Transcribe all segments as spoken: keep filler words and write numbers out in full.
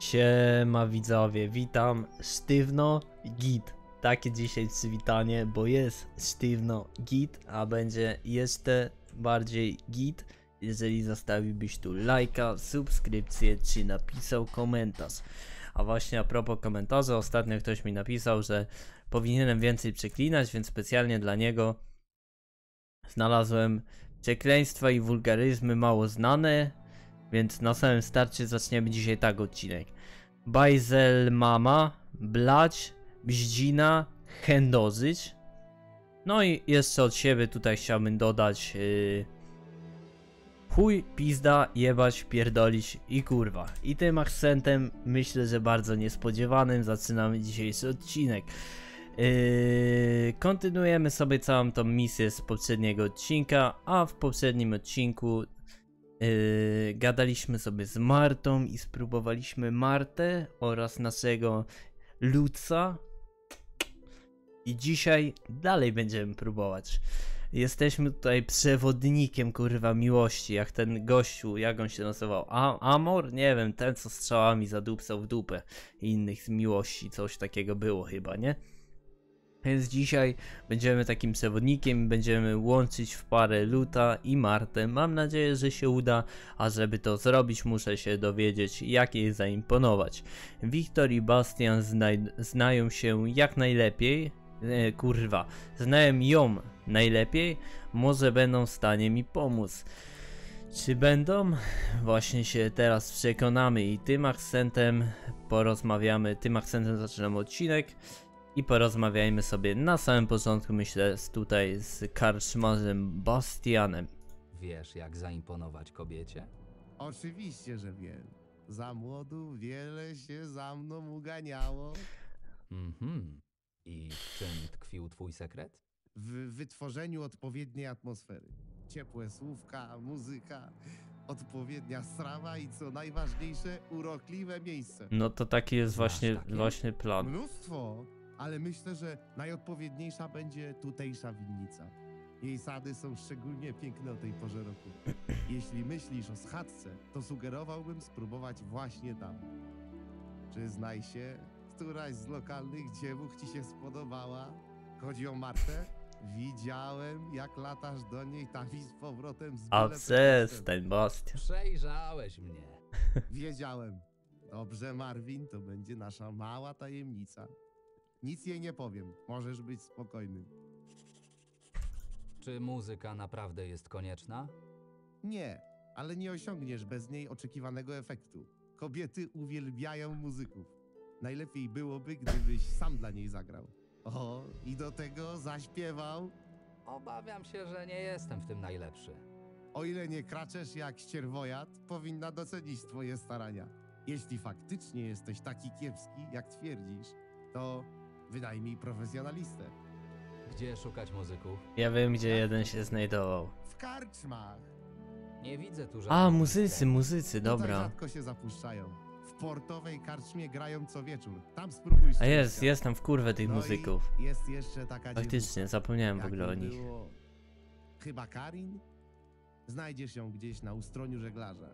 Siema widzowie, witam sztywno git. Takie dzisiaj przywitanie, bo jest sztywno git, a będzie jeszcze bardziej git, jeżeli zostawiłbyś tu lajka, subskrypcję czy napisał komentarz. A właśnie a propos komentarzy, ostatnio ktoś mi napisał, że powinienem więcej przeklinać, więc specjalnie dla niego znalazłem przekleństwa i wulgaryzmy mało znane, więc na samym starcie zaczniemy dzisiaj tak odcinek. Bajzel mama, blać, bździna, chędozyć. No i jeszcze od siebie tutaj chciałbym dodać yy, chuj, pizda, jebać, pierdolić i kurwa. I tym akcentem, myślę, że bardzo niespodziewanym, zaczynamy dzisiejszy odcinek. Yy, kontynuujemy sobie całą tą misję z poprzedniego odcinka, a w poprzednim odcinku Yy, gadaliśmy sobie z Martą i spróbowaliśmy Martę oraz naszego Luca. I dzisiaj dalej będziemy próbować. Jesteśmy tutaj przewodnikiem kurwa miłości, jak ten gościu, jak on się nazywał, A Amor? Nie wiem, ten co strzałami zadupcał w dupę i innych z miłości, coś takiego było chyba, nie? Więc dzisiaj będziemy takim przewodnikiem, będziemy łączyć w parę Luta i Martę. Mam nadzieję, że się uda, a żeby to zrobić, muszę się dowiedzieć, jak jej zaimponować. Wiktor i Bastian znają się jak najlepiej, e, kurwa, znają ją najlepiej, może będą w stanie mi pomóc. Czy będą? Właśnie się teraz przekonamy i tym akcentem porozmawiamy, tym akcentem zaczynamy odcinek. I porozmawiajmy sobie na samym początku, myślę, z tutaj z karczmarzem Bastianem. Wiesz, jak zaimponować kobiecie? Oczywiście, że wiem. Za młodu wiele się za mną uganiało. Mhm. I w czym tkwił twój sekret? W wytworzeniu odpowiedniej atmosfery. Ciepłe słówka, muzyka, odpowiednia strawa i co najważniejsze, urokliwe miejsce. No to taki jest właśnie, właśnie plan. Mnóstwo! Ale myślę, że najodpowiedniejsza będzie tutejsza winnica. Jej sady są szczególnie piękne o tej porze roku. Jeśli myślisz o schadzce, to sugerowałbym spróbować właśnie tam. Przyznaj się, któraś z lokalnych dziewuch ci się spodobała? Chodzi o Martę? Widziałem, jak latasz do niej tam i z powrotem z byle przestań, Bastian. Przejrzałeś mnie. Wiedziałem. Dobrze, Marvin, to będzie nasza mała tajemnica. Nic jej nie powiem. Możesz być spokojny. Czy muzyka naprawdę jest konieczna? Nie, ale nie osiągniesz bez niej oczekiwanego efektu. Kobiety uwielbiają muzyków. Najlepiej byłoby, gdybyś sam dla niej zagrał. O, i do tego zaśpiewał. Obawiam się, że nie jestem w tym najlepszy. O ile nie kraczesz jak ścierwojad, powinna docenić twoje starania. Jeśli faktycznie jesteś taki kiepski, jak twierdzisz, to wynajmij profesjonalistę. Gdzie szukać muzyków? Ja wiem, gdzie jeden się znajdował. W karczmach. Nie widzę tu żadnych. A, muzycy, muzycy, dobra. Tutaj rzadko się zapuszczają. W portowej karczmie grają co wieczór. Tam spróbuj. A jest, jest tam w kurwę tych no muzyków. Jest jeszcze taka faktycznie, zapomniałem w ogóle o nich. Było... Chyba Karin? Znajdziesz ją gdzieś na ustroniu żeglarza.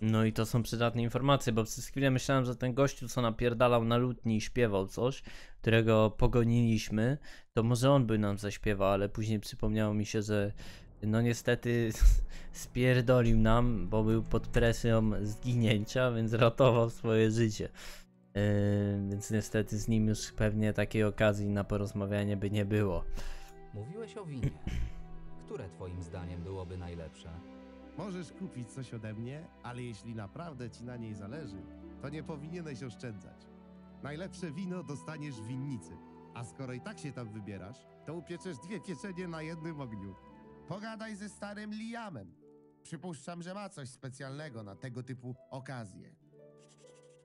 No i to są przydatne informacje, bo przez chwilę myślałem, że ten gościu, co napierdalał na lutni i śpiewał coś, którego pogoniliśmy, to może on by nam zaśpiewał, ale później przypomniało mi się, że no niestety spierdolił nam, bo był pod presją zginięcia, więc ratował swoje życie. Yy, więc niestety z nim już pewnie takiej okazji na porozmawianie by nie było. Mówiłeś o winie. Które twoim zdaniem byłoby najlepsze? Możesz kupić coś ode mnie, ale jeśli naprawdę ci na niej zależy, to nie powinieneś oszczędzać. Najlepsze wino dostaniesz w winnicy, a skoro i tak się tam wybierasz, to upieczesz dwie pieczenie na jednym ogniu. Pogadaj ze starym Liamem. Przypuszczam, że ma coś specjalnego na tego typu okazje.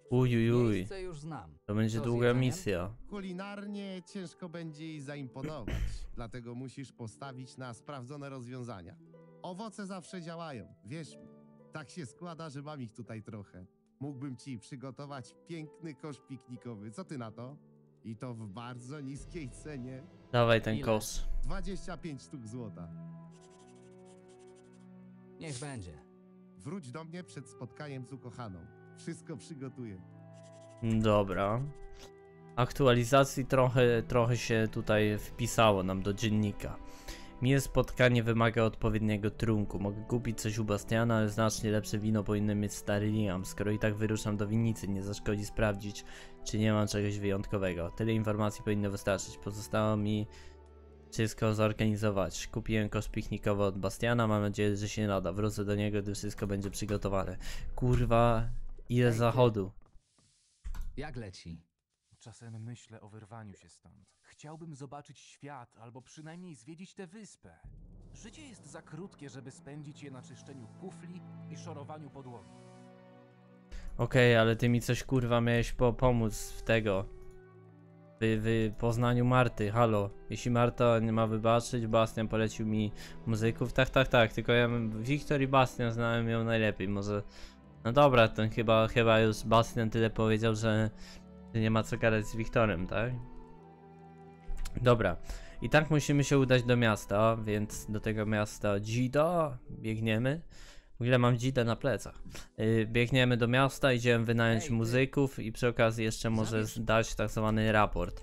Ujujuj, już znam. To będzie to długa misja. Kulinarnie ciężko będzie jej zaimponować, dlatego musisz postawić na sprawdzone rozwiązania. Owoce zawsze działają, wierz mi. Tak się składa, że mam ich tutaj trochę. Mógłbym ci przygotować piękny kosz piknikowy. Co ty na to? I to w bardzo niskiej cenie. Dawaj ten ile? Kosz. dwadzieścia pięć sztuk złota. Niech będzie. Wróć do mnie przed spotkaniem z ukochaną. wszystko przygotuję. Dobra. Aktualizacji trochę, trochę się tutaj wpisało nam do dziennika. Mie spotkanie wymaga odpowiedniego trunku. Mogę kupić coś u Bastiana, ale znacznie lepsze wino powinien mieć stary Liam. Skoro i tak wyruszam do winnicy, nie zaszkodzi sprawdzić, czy nie mam czegoś wyjątkowego. Tyle informacji powinno wystarczyć. Pozostało mi wszystko zorganizować. Kupiłem kosz piknikowy od Bastiana, mam nadzieję, że się nada. Wrócę do niego, gdy wszystko będzie przygotowane. Kurwa, ile Ejku. zachodu. Jak leci? Czasem myślę o wyrwaniu się stąd. Chciałbym zobaczyć świat, albo przynajmniej zwiedzić tę wyspę. Życie jest za krótkie, żeby spędzić je na czyszczeniu kufli i szorowaniu podłogi. Okej, okay, ale ty mi coś kurwa miałeś po pomóc w tego. W, w poznaniu Marty, halo. Jeśli Marta nie ma wybaczyć, Bastian polecił mi muzyków. Tak, tak, tak, tylko ja, Wiktor i Bastian znałem ją najlepiej, może... No dobra, ten chyba, chyba już Bastian tyle powiedział, że... nie ma co gadać z Wiktorem, tak? Dobra. I tak musimy się udać do miasta, więc do tego miasta Dzida biegniemy. W ogóle mam Dzidę na plecach. Yy, biegniemy do miasta, idziemy wynająć Ej, muzyków i przy okazji jeszcze może zdać tak zwany raport.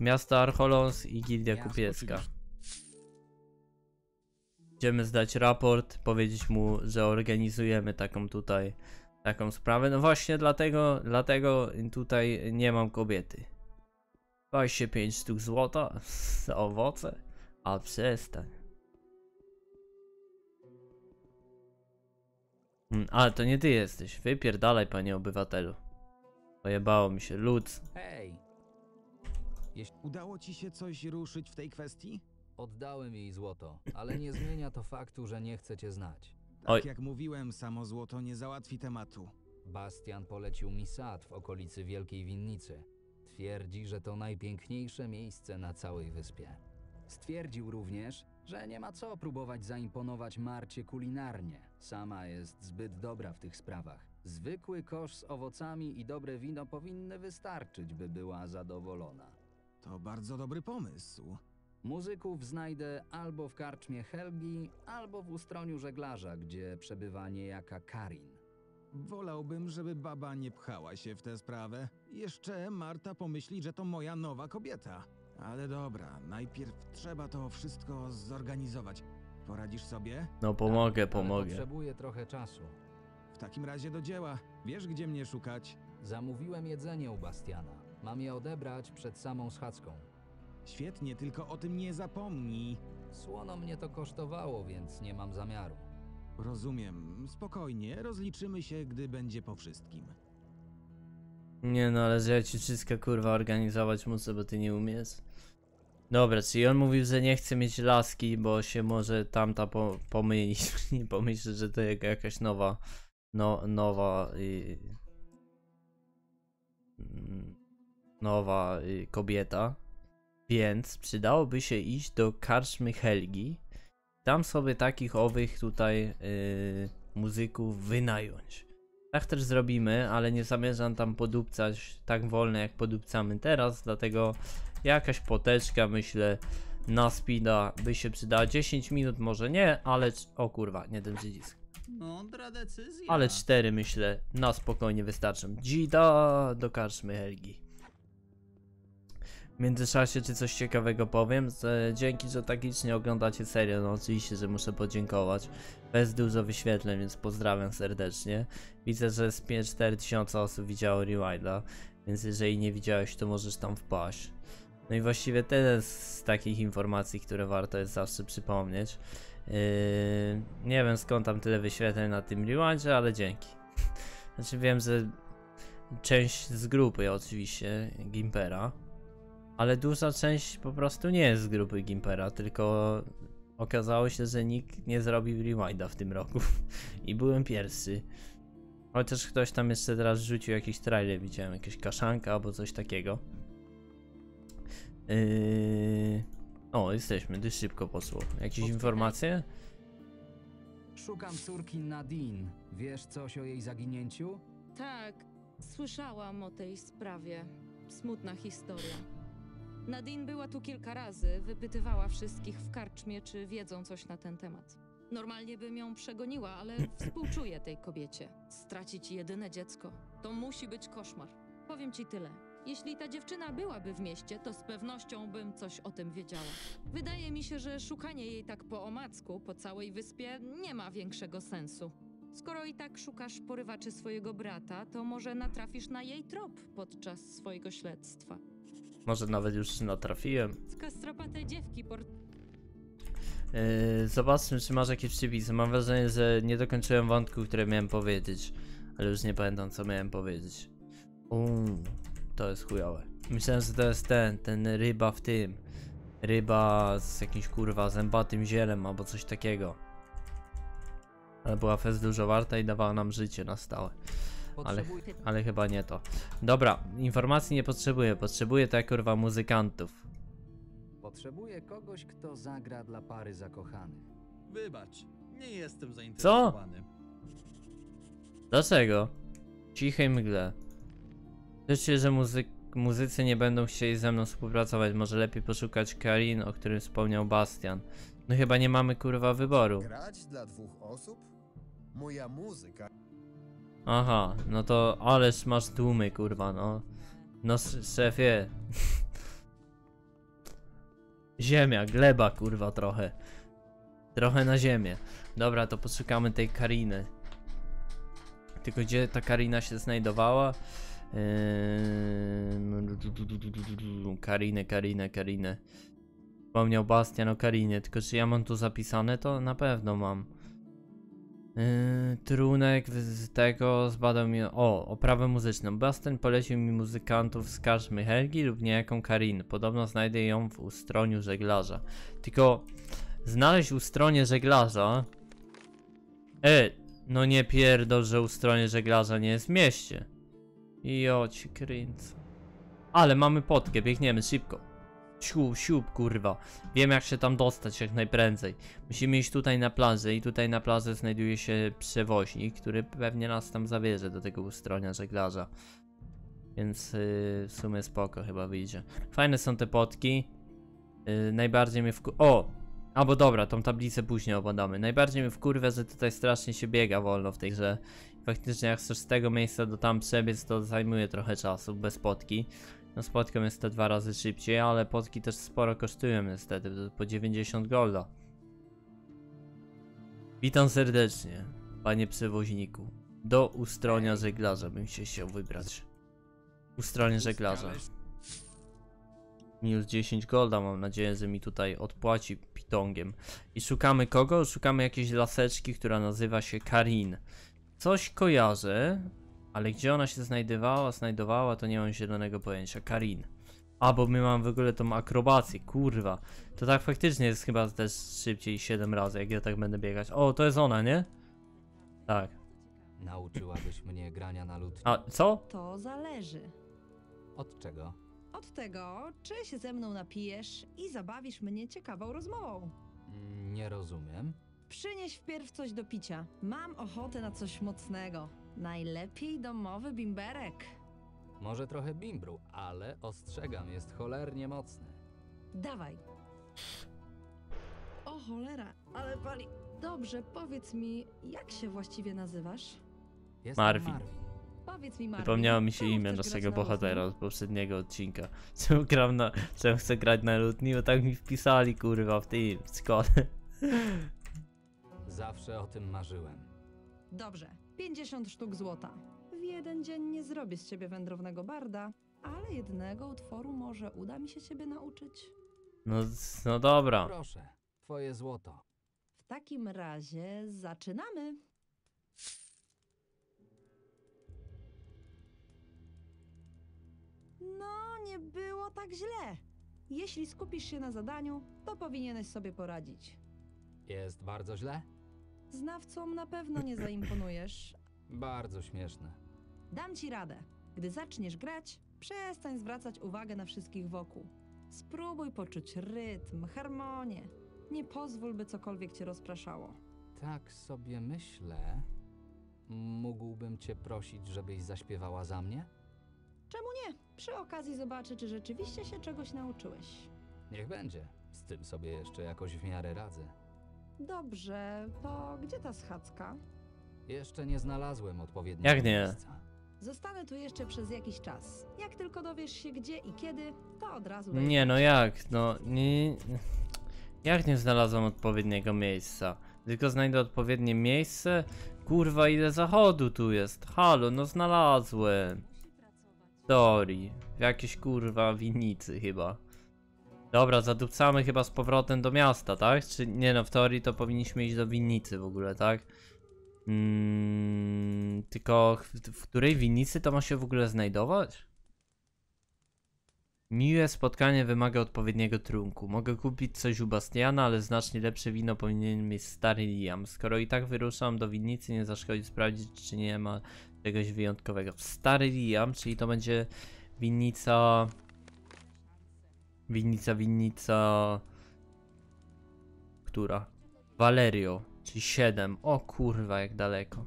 Miasto Archolos i Gildia Kupiecka. Idziemy zdać raport, powiedzieć mu, że organizujemy taką tutaj... taką sprawę. No właśnie dlatego, dlatego tutaj nie mam kobiety. dwadzieścia pięć sztuk złota za owoce, a przestań. Hmm, ale to nie ty jesteś. Wypierdalaj, panie obywatelu. Pojebało mi się. Luc. Hej. Jeśli udało ci się coś ruszyć w tej kwestii? Oddałem jej złoto, ale nie zmienia to faktu, że nie chcę cię znać. Tak jak mówiłem, samo złoto nie załatwi tematu. Bastian polecił mi sad w okolicy Wielkiej Winnicy. Twierdzi, że to najpiękniejsze miejsce na całej wyspie. Stwierdził również, że nie ma co próbować zaimponować Marcie kulinarnie. Sama jest zbyt dobra w tych sprawach. Zwykły kosz z owocami i dobre wino powinny wystarczyć, by była zadowolona. To bardzo dobry pomysł. Muzyków znajdę albo w karczmie Helgi, albo w ustroniu żeglarza, gdzie przebywa niejaka Karin. Wolałbym, żeby baba nie pchała się w tę sprawę. Jeszcze Marta pomyśli, że to moja nowa kobieta. Ale dobra, najpierw trzeba to wszystko zorganizować. Poradzisz sobie? No pomogę, pomogę. Potrzebuję trochę czasu. W takim razie do dzieła. Wiesz, gdzie mnie szukać? Zamówiłem jedzenie u Bastiana. Mam je odebrać przed samą schadzką. Świetnie, tylko o tym nie zapomnij. Słono mnie to kosztowało, więc nie mam zamiaru. Rozumiem. Spokojnie, rozliczymy się, gdy będzie po wszystkim. Nie no, ale że ja ci wszystko kurwa organizować muszę, bo ty nie umiesz. Dobra, czyli on mówił, że nie chce mieć laski, bo się może tamta po pomylić. Nie pomyśli, że to jakaś nowa... No, nowa... Yy, nowa yy, kobieta. Więc przydałoby się iść do karczmy Helgi. Tam sobie takich owych tutaj yy, muzyków wynająć. Tak też zrobimy, ale nie zamierzam tam podupcać tak wolno jak podupcamy teraz. Dlatego jakaś poteczka, myślę, na speeda by się przydała. dziesięć minut może nie, ale... O kurwa, nie ten przycisk. Mądra decyzja. Ale cztery myślę na spokojnie wystarczą. Dzida do karczmy Helgi. W międzyczasie czy coś ciekawego powiem, że dzięki, że tak licznie oglądacie serię, no oczywiście, że muszę podziękować. Bez dużo wyświetleń, więc pozdrawiam serdecznie. Widzę, że z pięć cztery tysiąca osób widziało Rewinda, więc jeżeli nie widziałeś, to możesz tam wpaść. No i właściwie tyle z takich informacji, które warto jest zawsze przypomnieć. Yy, nie wiem skąd tam tyle wyświetleń na tym Rewindzie, ale dzięki. Znaczy wiem, że część z grupy oczywiście, Gimpera. Ale duża część po prostu nie jest z grupy Gimpera, tylko okazało się, że nikt nie zrobił rewinda w tym roku i byłem pierwszy. Chociaż ktoś tam jeszcze teraz rzucił jakiś trailer, widziałem jakieś kaszanka albo coś takiego. Yy... O, jesteśmy, dość szybko poszło. Jakieś Odpytaj. informacje? Szukam córki Nadine. Wiesz coś o jej zaginięciu? Tak, słyszałam o tej sprawie. Smutna historia. Nadine była tu kilka razy, wypytywała wszystkich w karczmie, czy wiedzą coś na ten temat. Normalnie bym ją przegoniła, ale współczuję tej kobiecie. Stracić jedyne dziecko. To musi być koszmar. Powiem ci tyle. Jeśli ta dziewczyna byłaby w mieście, to z pewnością bym coś o tym wiedziała. Wydaje mi się, że szukanie jej tak po omacku, po całej wyspie, nie ma większego sensu. Skoro i tak szukasz porywaczy swojego brata, to może natrafisz na jej trop podczas swojego śledztwa. Może nawet już natrafiłem. Kastrapate dziewki port... Yy, zobaczmy, czy masz jakieś przypisy. Mam wrażenie, że nie dokończyłem wątku, które miałem powiedzieć. Ale już nie pamiętam, co miałem powiedzieć. Uuu, to jest chujowe. Myślałem, że to jest ten, ten ryba w tym. Ryba z jakimś kurwa zębatym zielem albo coś takiego. Ale była fest dużo warta i dawała nam życie na stałe. Ale, ale chyba nie to. Dobra, informacji nie potrzebuję. Potrzebuję tak kurwa muzykantów. Potrzebuję kogoś, kto zagra dla pary zakochanych. Wybacz, nie jestem zainteresowany. Co? Dlaczego? Cichej mgle. Myślę, że muzyk, muzycy nie będą chcieli ze mną współpracować. Może lepiej poszukać Karin, o którym wspomniał Bastian. No chyba nie mamy kurwa wyboru. Grać dla dwóch osób? Moja muzyka. Aha, no to ależ masz tłumy kurwa, no. No szefie. Ziemia, gleba kurwa trochę. Trochę na ziemię. Dobra, to poszukamy tej Kariny. Tylko gdzie ta Karina się znajdowała? Eee... Karinę, Karinę, Karinę. Wspomniał Bastian o Karinie, tylko czy ja mam tu zapisane? To na pewno mam. Yy, trunek z tego zbadał mi... O, oprawę muzyczną. Bastian polecił mi muzykantów z karczmy Helgi lub niejaką Karin. Podobno znajdę ją w ustroniu żeglarza. Tylko znaleźć ustronie żeglarza... E, no nie pierdol, że ustronie żeglarza nie jest w mieście. Jo, ci kryńca. Ale mamy potkę, biegniemy szybko. Siu, siup, kurwa. Wiem, jak się tam dostać jak najprędzej. Musimy iść tutaj na plażę i tutaj na plaży znajduje się przewoźnik, który pewnie nas tam zawiezie do tego ustronia żeglarza. Więc yy, w sumie spoko chyba wyjdzie. Fajne są te potki. Yy, najbardziej mnie wku... O! Albo dobra, tą tablicę później obadamy. Najbardziej mnie wkurwia, że tutaj strasznie się biega wolno w tej grze. Faktycznie jak chcesz z tego miejsca do tam przebiec, to zajmuje trochę czasu bez potki. No z potką jest to dwa razy szybciej, ale potki też sporo kosztują niestety, po dziewięćdziesiąt golda. Witam serdecznie, panie przewoźniku. Do ustronia żeglarza bym się chciał wybrać. Ustronie żeglarza. Minus dziesięć golda, mam nadzieję, że mi tutaj odpłaci pitongiem. I szukamy kogo? Szukamy jakiejś laseczki, która nazywa się Karin. Coś kojarzę. Ale gdzie ona się znajdowała, znajdowała, to nie mam zielonego pojęcia. Karin. A, bo my mamy w ogóle tą akrobację, kurwa. To tak faktycznie jest chyba też szybciej siedem razy, jak ja tak będę biegać. O, to jest ona, nie? Tak. Nauczyłabyś mnie grania na lutni. A, co? To zależy. Od czego? Od tego, czy się ze mną napijesz i zabawisz mnie ciekawą rozmową. Nie rozumiem. Przynieś wpierw coś do picia. Mam ochotę na coś mocnego. Najlepiej domowy bimberek. Może trochę bimbru, ale ostrzegam, jest cholernie mocny. Dawaj. O cholera, ale pali. Dobrze, powiedz mi, jak się właściwie nazywasz? Jestem Marvin. Marvin. Powiedz mi, Marvin. Wypomniało mi się imię naszego bohatera od poprzedniego odcinka. Czemu gram na... Czemu chcę grać na lutni? Bo tak mi wpisali, kurwa, w tej szkole. Zawsze o tym marzyłem. Dobrze, pięćdziesiąt sztuk złota. W jeden dzień nie zrobię z ciebie wędrownego barda, ale jednego utworu może uda mi się ciebie nauczyć. No, no dobra. Proszę, twoje złoto. W takim razie zaczynamy. No, nie było tak źle. Jeśli skupisz się na zadaniu, to powinieneś sobie poradzić. Jest bardzo źle? Znawcom na pewno nie zaimponujesz. Bardzo śmieszne. Dam ci radę. Gdy zaczniesz grać, przestań zwracać uwagę na wszystkich wokół. Spróbuj poczuć rytm, harmonię. Nie pozwól, by cokolwiek cię rozpraszało. Tak sobie myślę. Mógłbym cię prosić, żebyś zaśpiewała za mnie? Czemu nie? Przy okazji zobaczę, czy rzeczywiście się czegoś nauczyłeś. Niech będzie. Z tym sobie jeszcze jakoś w miarę radzę. Dobrze, to gdzie ta schadzka? Jeszcze nie znalazłem odpowiedniego Jak nie? miejsca. Zostanę tu jeszcze przez jakiś czas. Jak tylko dowiesz się gdzie i kiedy, to od razu... Nie no jak, no... Nie... Jak nie znalazłem odpowiedniego miejsca? Tylko znajdę odpowiednie miejsce? Kurwa, ile zachodu tu jest? Halo, no znalazłem. Dori. W jakiejś kurwa winnicy chyba. Dobra, zadupcamy chyba z powrotem do miasta, tak? Czy nie no, w teorii to powinniśmy iść do winnicy w ogóle, tak? Mm, tylko w, w której winnicy to ma się w ogóle znajdować? Miłe spotkanie wymaga odpowiedniego trunku. Mogę kupić coś u Bastiana, ale znacznie lepsze wino powinien mieć stary Liam. Skoro i tak wyruszam do winnicy, nie zaszkodzi sprawdzić, czy nie ma czegoś wyjątkowego. Stary Liam, czyli to będzie winnica... Winnica, winnica... Która? Valerio, czyli siedem. O kurwa, jak daleko.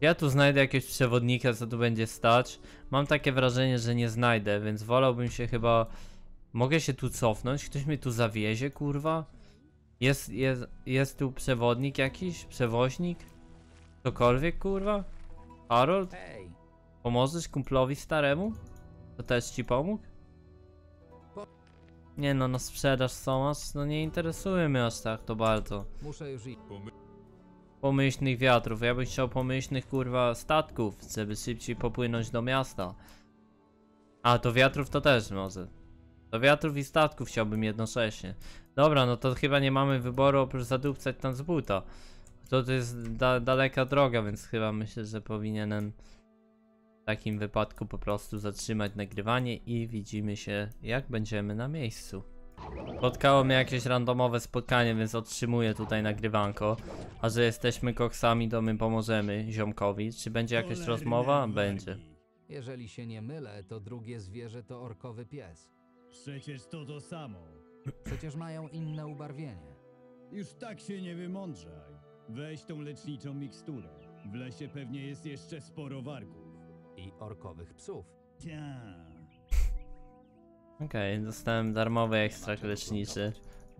Ja tu znajdę jakiegoś przewodnika, co tu będzie stać. Mam takie wrażenie, że nie znajdę, więc wolałbym się chyba... Mogę się tu cofnąć? Ktoś mnie tu zawiezie, kurwa? Jest, jest, jest tu przewodnik jakiś? Przewoźnik? Cokolwiek, kurwa? Harold? Pomożesz kumplowi staremu? To też ci pomógł? Nie no, na sprzedaż są aż, no nie interesuje mnie aż tak to bardzo. Muszę już iść. Pomyślnych wiatrów, ja bym chciał pomyślnych kurwa statków, żeby szybciej popłynąć do miasta. A to wiatrów to też może. To wiatrów i statków chciałbym jednocześnie. Dobra, no to chyba nie mamy wyboru oprócz zadupcać tam z buta. To, to jest da daleka droga, więc chyba myślę, że powinienem... W takim wypadku po prostu zatrzymać nagrywanie i widzimy się jak będziemy na miejscu. Spotkało mnie jakieś randomowe spotkanie, więc otrzymuję tutaj nagrywanko. A że jesteśmy koksami, to my pomożemy ziomkowi. Czy będzie jakaś Polernia rozmowa? Marki. Będzie. Jeżeli się nie mylę, to drugie zwierzę to orkowy pies. Przecież to to samo. Przecież mają inne ubarwienie. Już tak się nie wymądrzaj. Weź tą leczniczą miksturę. W lesie pewnie jest jeszcze sporo wargów. I orkowych psów. Okej, okay, dostałem darmowy ekstrakt leczniczy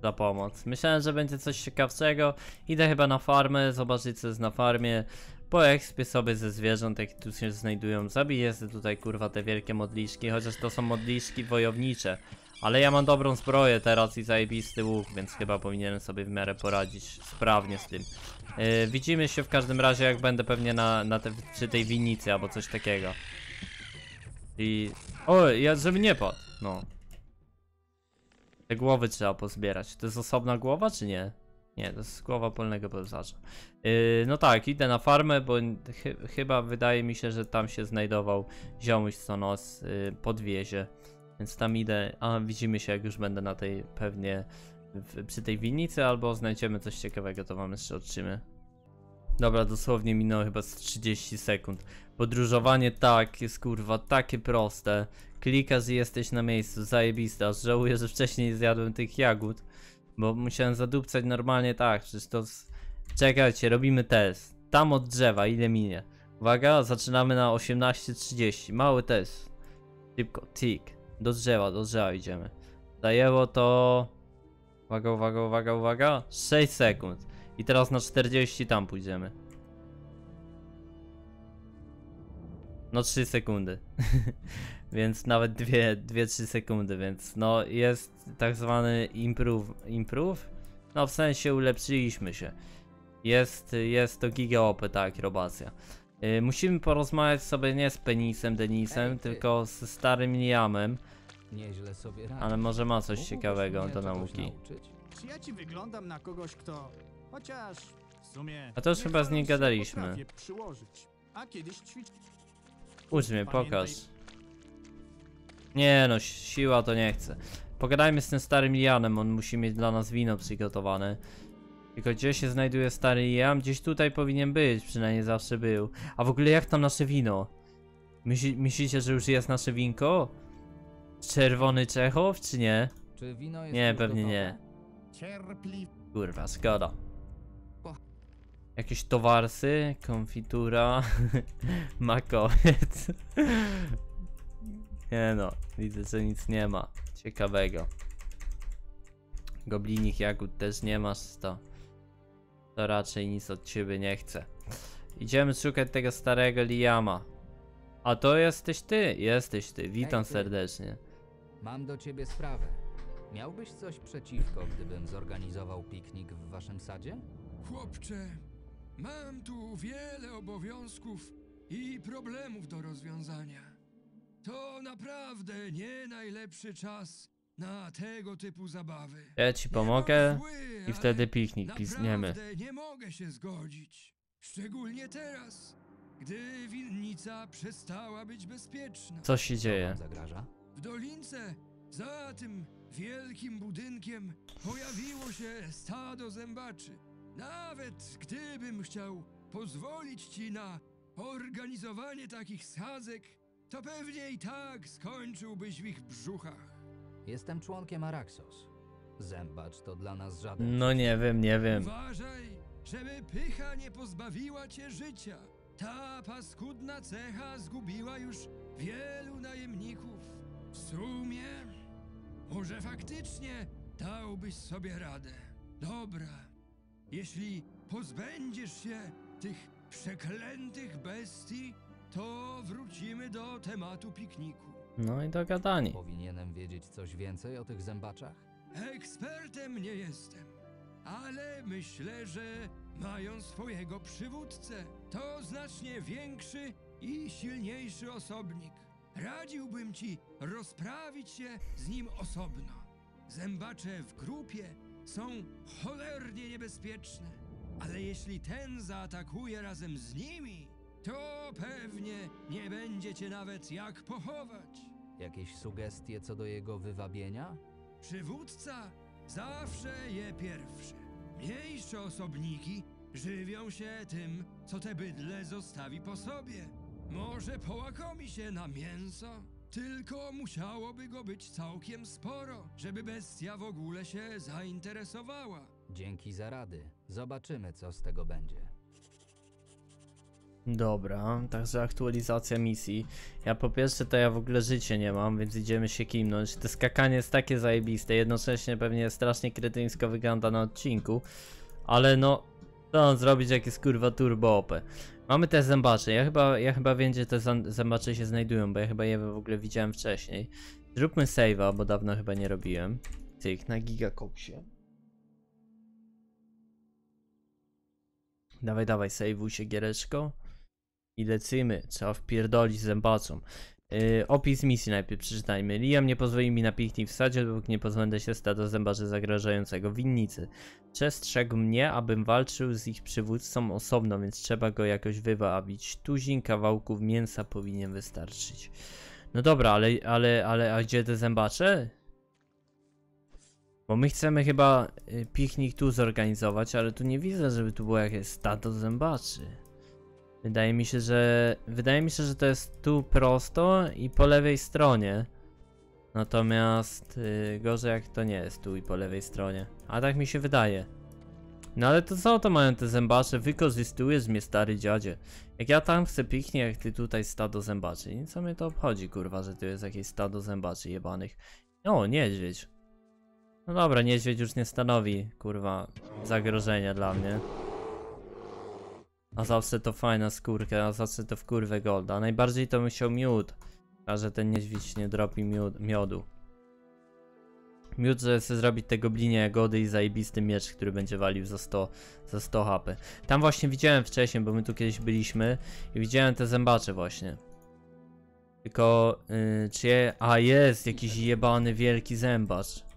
za pomoc. Myślałem, że będzie coś ciekawszego. Idę chyba na farmę, zobaczyć co jest na farmie. Po ekspie sobie ze zwierząt, jakie tu się znajdują. Zabiję tutaj kurwa te wielkie modliszki, chociaż to są modliszki wojownicze. Ale ja mam dobrą zbroję teraz i zajebisty łuk, więc chyba powinienem sobie w miarę poradzić sprawnie z tym. Yy, widzimy się w każdym razie, jak będę pewnie na, na te, przy tej winnicy albo coś takiego. I... O, ja, żeby nie padł, no. Te głowy trzeba pozbierać. To jest osobna głowa, czy nie? Nie, to jest głowa polnego pełzacza. Yy, no tak, idę na farmę, bo chy, chyba wydaje mi się, że tam się znajdował ziomuś co nos yy, podwiezie. Więc tam idę, a widzimy się jak już będę na tej pewnie w, przy tej winnicy, albo znajdziemy coś ciekawego, to wam jeszcze otrzymy. Dobra, dosłownie minęło chyba z trzydzieści sekund. Podróżowanie tak jest kurwa takie proste. Klikasz i jesteś na miejscu, zajebiste. Aż żałuję, że wcześniej zjadłem tych jagód, bo musiałem zadupcać normalnie tak, przecież to... Z... Czekajcie, robimy test. Tam od drzewa, ile minie. Uwaga, zaczynamy na osiemnaście trzydzieści, mały test. Szybko, tik. Do drzewa, do drzewa idziemy. Zajęło to... Uwaga, uwaga, uwaga, uwaga. sześć sekund. I teraz na czterdzieści tam pójdziemy. No trzy sekundy. Więc nawet dwie trzy sekundy, więc no jest tak zwany improve. Improve? No w sensie ulepszyliśmy się. Jest, jest to giga O P, tak, robacja. Yy, musimy porozmawiać sobie nie z Penisem Denisem, tylko ze starym Liamem. Nieźle sobie radzi. Ale może ma coś ciekawego do nauki. Czy ja ci wyglądam na kogoś, kto... Chociaż... W sumie... A to już chyba z nim gadaliśmy. A kiedyś ćwicz... Ucz mnie, pokaż. Nie no, siła to nie chce. Pogadajmy z tym starym Liamem, on musi mieć dla nas wino przygotowane. Tylko gdzie się znajduje stary Liam? Gdzieś tutaj powinien być, przynajmniej zawsze był. A w ogóle jak tam nasze wino? Myśl, myślicie, że już jest nasze winko? Czerwony Czechow, czy nie? Czy wino jest nie, pewnie nie. Kurwa, szkoda. Jakieś towarsy, konfitura, makowiec. Nie no, widzę, że nic nie ma ciekawego. Goblinich jagód też nie masz, to to raczej nic od ciebie nie chcę. Idziemy szukać tego starego Liama. A to jesteś ty, jesteś ty. Witam serdecznie. Mam do ciebie sprawę. Miałbyś coś przeciwko, gdybym zorganizował piknik w waszym sadzie? Chłopcze, mam tu wiele obowiązków i problemów do rozwiązania. To naprawdę nie najlepszy czas na tego typu zabawy. Ja ci pomogę zły, i wtedy piknik pizniemy. Nie mogę się zgodzić. Szczególnie teraz, gdy winnica przestała być bezpieczna. Co się dzieje? Zagraża? W dolince, za tym wielkim budynkiem, pojawiło się stado zębaczy. Nawet gdybym chciał pozwolić ci na organizowanie takich schadzek, to pewnie i tak skończyłbyś w ich brzuchach. Jestem członkiem Araxos. Zębacz to dla nas żaden... No nie wiem, nie wiem. Uważaj, żeby pycha nie pozbawiła cię życia. Ta paskudna cecha zgubiła już wielu najemników. W sumie, może faktycznie dałbyś sobie radę. Dobra, jeśli pozbędziesz się tych przeklętych bestii, to wrócimy do tematu pikniku. No i dogadani. Powinienem wiedzieć coś więcej o tych zębaczach? Ekspertem nie jestem, ale myślę, że mają swojego przywódcę. To znacznie większy i silniejszy osobnik. Radziłbym ci rozprawić się z nim osobno. Zębacze w grupie są cholernie niebezpieczne, ale jeśli ten zaatakuje razem z nimi, to pewnie nie będziecie nawet jak pochować. Jakieś sugestie co do jego wywabienia? Przywódca zawsze je pierwszy. Mniejsze osobniki żywią się tym, co te bydle zostawi po sobie. Może połakomi się na mięso? Tylko musiałoby go być całkiem sporo, żeby bestia w ogóle się zainteresowała. Dzięki za rady. Zobaczymy, co z tego będzie. Dobra, także aktualizacja misji. Ja po pierwsze to ja w ogóle życie nie mam, więc idziemy się kimnąć. To skakanie jest takie zajebiste, jednocześnie pewnie strasznie kretyńsko wygląda na odcinku. Ale no, co mam zrobić, jak jest kurwa turbo O P. Mamy te zębacze, ja chyba, ja chyba wiem, gdzie te zębacze się znajdują, bo ja chyba je w ogóle widziałem wcześniej. Zróbmy save'a, bo dawno chyba nie robiłem. Cyk, na gigakoksie. Dawaj, dawaj, save'uj się, giereczko. I lecimy, trzeba wpierdolić zębaczom. Yy, opis misji najpierw przeczytajmy. Liam nie pozwoli mi na piknik w sadzie, dopóki nie pozbędę się stada zębarzy zagrażającego winnicy. Przestrzegł mnie, abym walczył z ich przywódcą osobno, więc trzeba go jakoś wywabić. Tuzin kawałków mięsa powinien wystarczyć. No dobra, ale, ale, ale, a gdzie te zębacze? Bo my chcemy chyba piknik tu zorganizować, ale tu nie widzę, żeby tu było jakieś stado zębaczy. Wydaje mi się, że... Wydaje mi się, że to jest tu prosto i po lewej stronie. Natomiast yy, gorzej jak to nie jest tu i po lewej stronie. A tak mi się wydaje. No ale to co to mają te zębacze? Wykorzystujesz mnie, stary dziadzie. Jak ja tam chcę piknie, jak ty tutaj stado zębaczy. I co mnie to obchodzi, kurwa, że tu jest jakieś stado zębaczy jebanych. O, niedźwiedź. No dobra, niedźwiedź już nie stanowi, kurwa, zagrożenia dla mnie. A zawsze to fajna skórka, a zawsze to w kurwę golda. Najbardziej to musiał miód. A że ten niedźwiedź nie dropi miód, miodu. Miód, że chce zrobić te goblinie jagody i zajebisty miecz, który będzie walił za sto, za sto HP. Tam właśnie widziałem wcześniej, bo my tu kiedyś byliśmy i widziałem te zębacze właśnie. Tylko, yy, czy je... A jest, jakiś jebany wielki zębacz.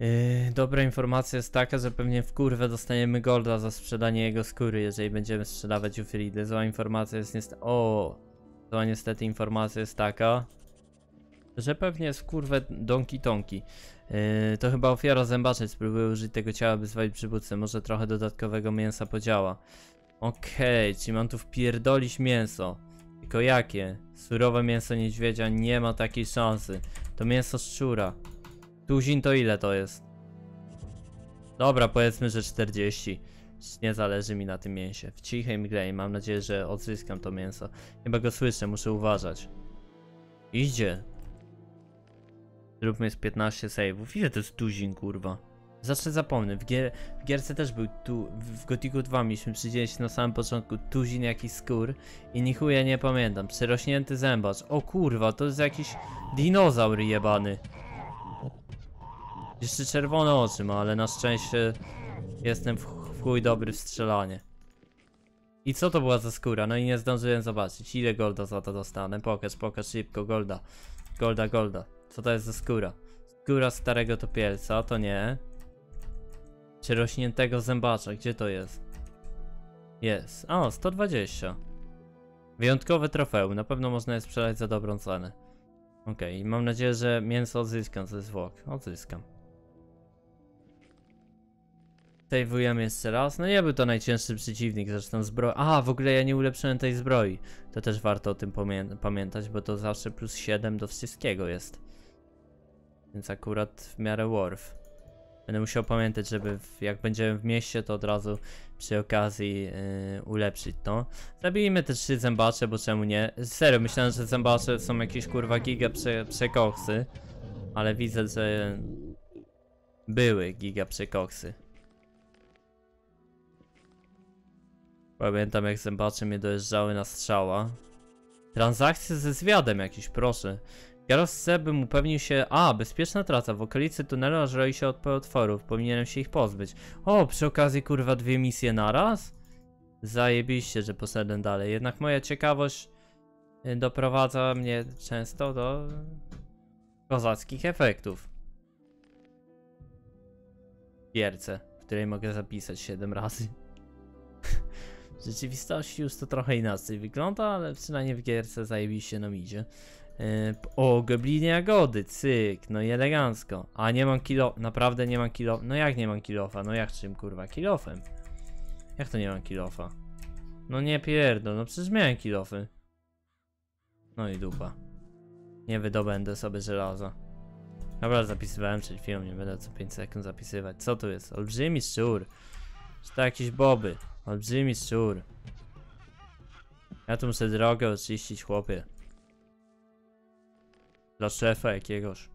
Yy, dobra informacja jest taka, że pewnie w kurwę dostaniemy golda za sprzedanie jego skóry, jeżeli będziemy sprzedawać u Friedle. Zła informacja jest niestety... O, zła niestety informacja jest taka, że pewnie jest w kurwę donki tonki. Yy, to chyba ofiara zębaczy spróbuje użyć tego ciała, by zwalić przywódcę. Może trochę dodatkowego mięsa podziała. Okej, okay, czyli mam tu wpierdolić mięso. Tylko jakie? Surowe mięso niedźwiedzia nie ma takiej szansy. To mięso szczura. Tuzin to ile to jest? Dobra, powiedzmy, że czterdzieści. Nie zależy mi na tym mięsie. W cichej mgle i mam nadzieję, że odzyskam to mięso. Chyba go słyszę, muszę uważać. Idzie. Zróbmy z piętnaście save'ów. Ile to jest tuzin, kurwa? Zawsze zapomnę, w, gier, w gierce też był tu, w Gotiku dwa mieliśmy przydzielić na samym początku tuzin jakiś skór i ni chuja nie pamiętam, przerośnięty zębacz, o kurwa, to jest jakiś dinozaur jebany. Jeszcze czerwone oczy ma, ale na szczęście jestem w, w chuj dobry w strzelanie. I co to była za skóra? No i nie zdążyłem zobaczyć, ile golda za to dostanę, pokaż, pokaż szybko, golda, golda, golda, co to jest za skóra? Skóra starego topielca, to nie. Przerośniętego zębacza, gdzie to jest? Jest. A, sto dwadzieścia. Wyjątkowe trofeum, na pewno można je sprzedać za dobrą cenę. Okej, okay. Mam nadzieję, że mięso odzyskam ze zwłok. Odzyskam. Sejwujemy jeszcze raz. No nie był to najcięższy przeciwnik, zresztą zbroi. A, w ogóle ja nie ulepszyłem tej zbroi. To też warto o tym pamię pamiętać, bo to zawsze plus siedem do wszystkiego jest. Więc akurat w miarę worth. Będę musiał pamiętać, żeby w, jak będziemy w mieście, to od razu przy okazji yy, ulepszyć to. Zabijmy te trzy zębacze, bo czemu nie? Serio, myślałem, że zębacze są jakieś kurwa giga prze, przekoksy. Ale widzę, że były giga przekoksy. Pamiętam, jak zębacze mnie dojeżdżały na strzała. Transakcje ze zwiadem jakiś, proszę. Geros chce, bym upewnił się... A, bezpieczna trasa. W okolicy tunelu aż roi się od potworów. Powinienem się ich pozbyć. O, przy okazji, kurwa, dwie misje naraz? Zajebiście, że poszedłem dalej. Jednak moja ciekawość doprowadza mnie często do kozackich efektów. Gierce, w której mogę zapisać siedem razy. W rzeczywistości już to trochę inaczej wygląda, ale przynajmniej w gierce zajebiście nam idzie. O, goblinie jagody, cyk, no i elegancko. A nie mam kilo, naprawdę nie mam kilo. No jak nie mam kilofa, no jak czym kurwa, kilofem? Jak to nie mam kilofa? No nie pierdol, no przecież miałem kilofy. No i dupa. Nie wydobędę sobie żelaza. Dobra, zapisywałem przed chwilą, nie będę co pięć sekund zapisywać. Co tu jest? Olbrzymi szczur. Czy to jakieś boby? Olbrzymi szczur. Ja tu muszę drogę oczyścić, chłopie. Dla szefa jakiegoś.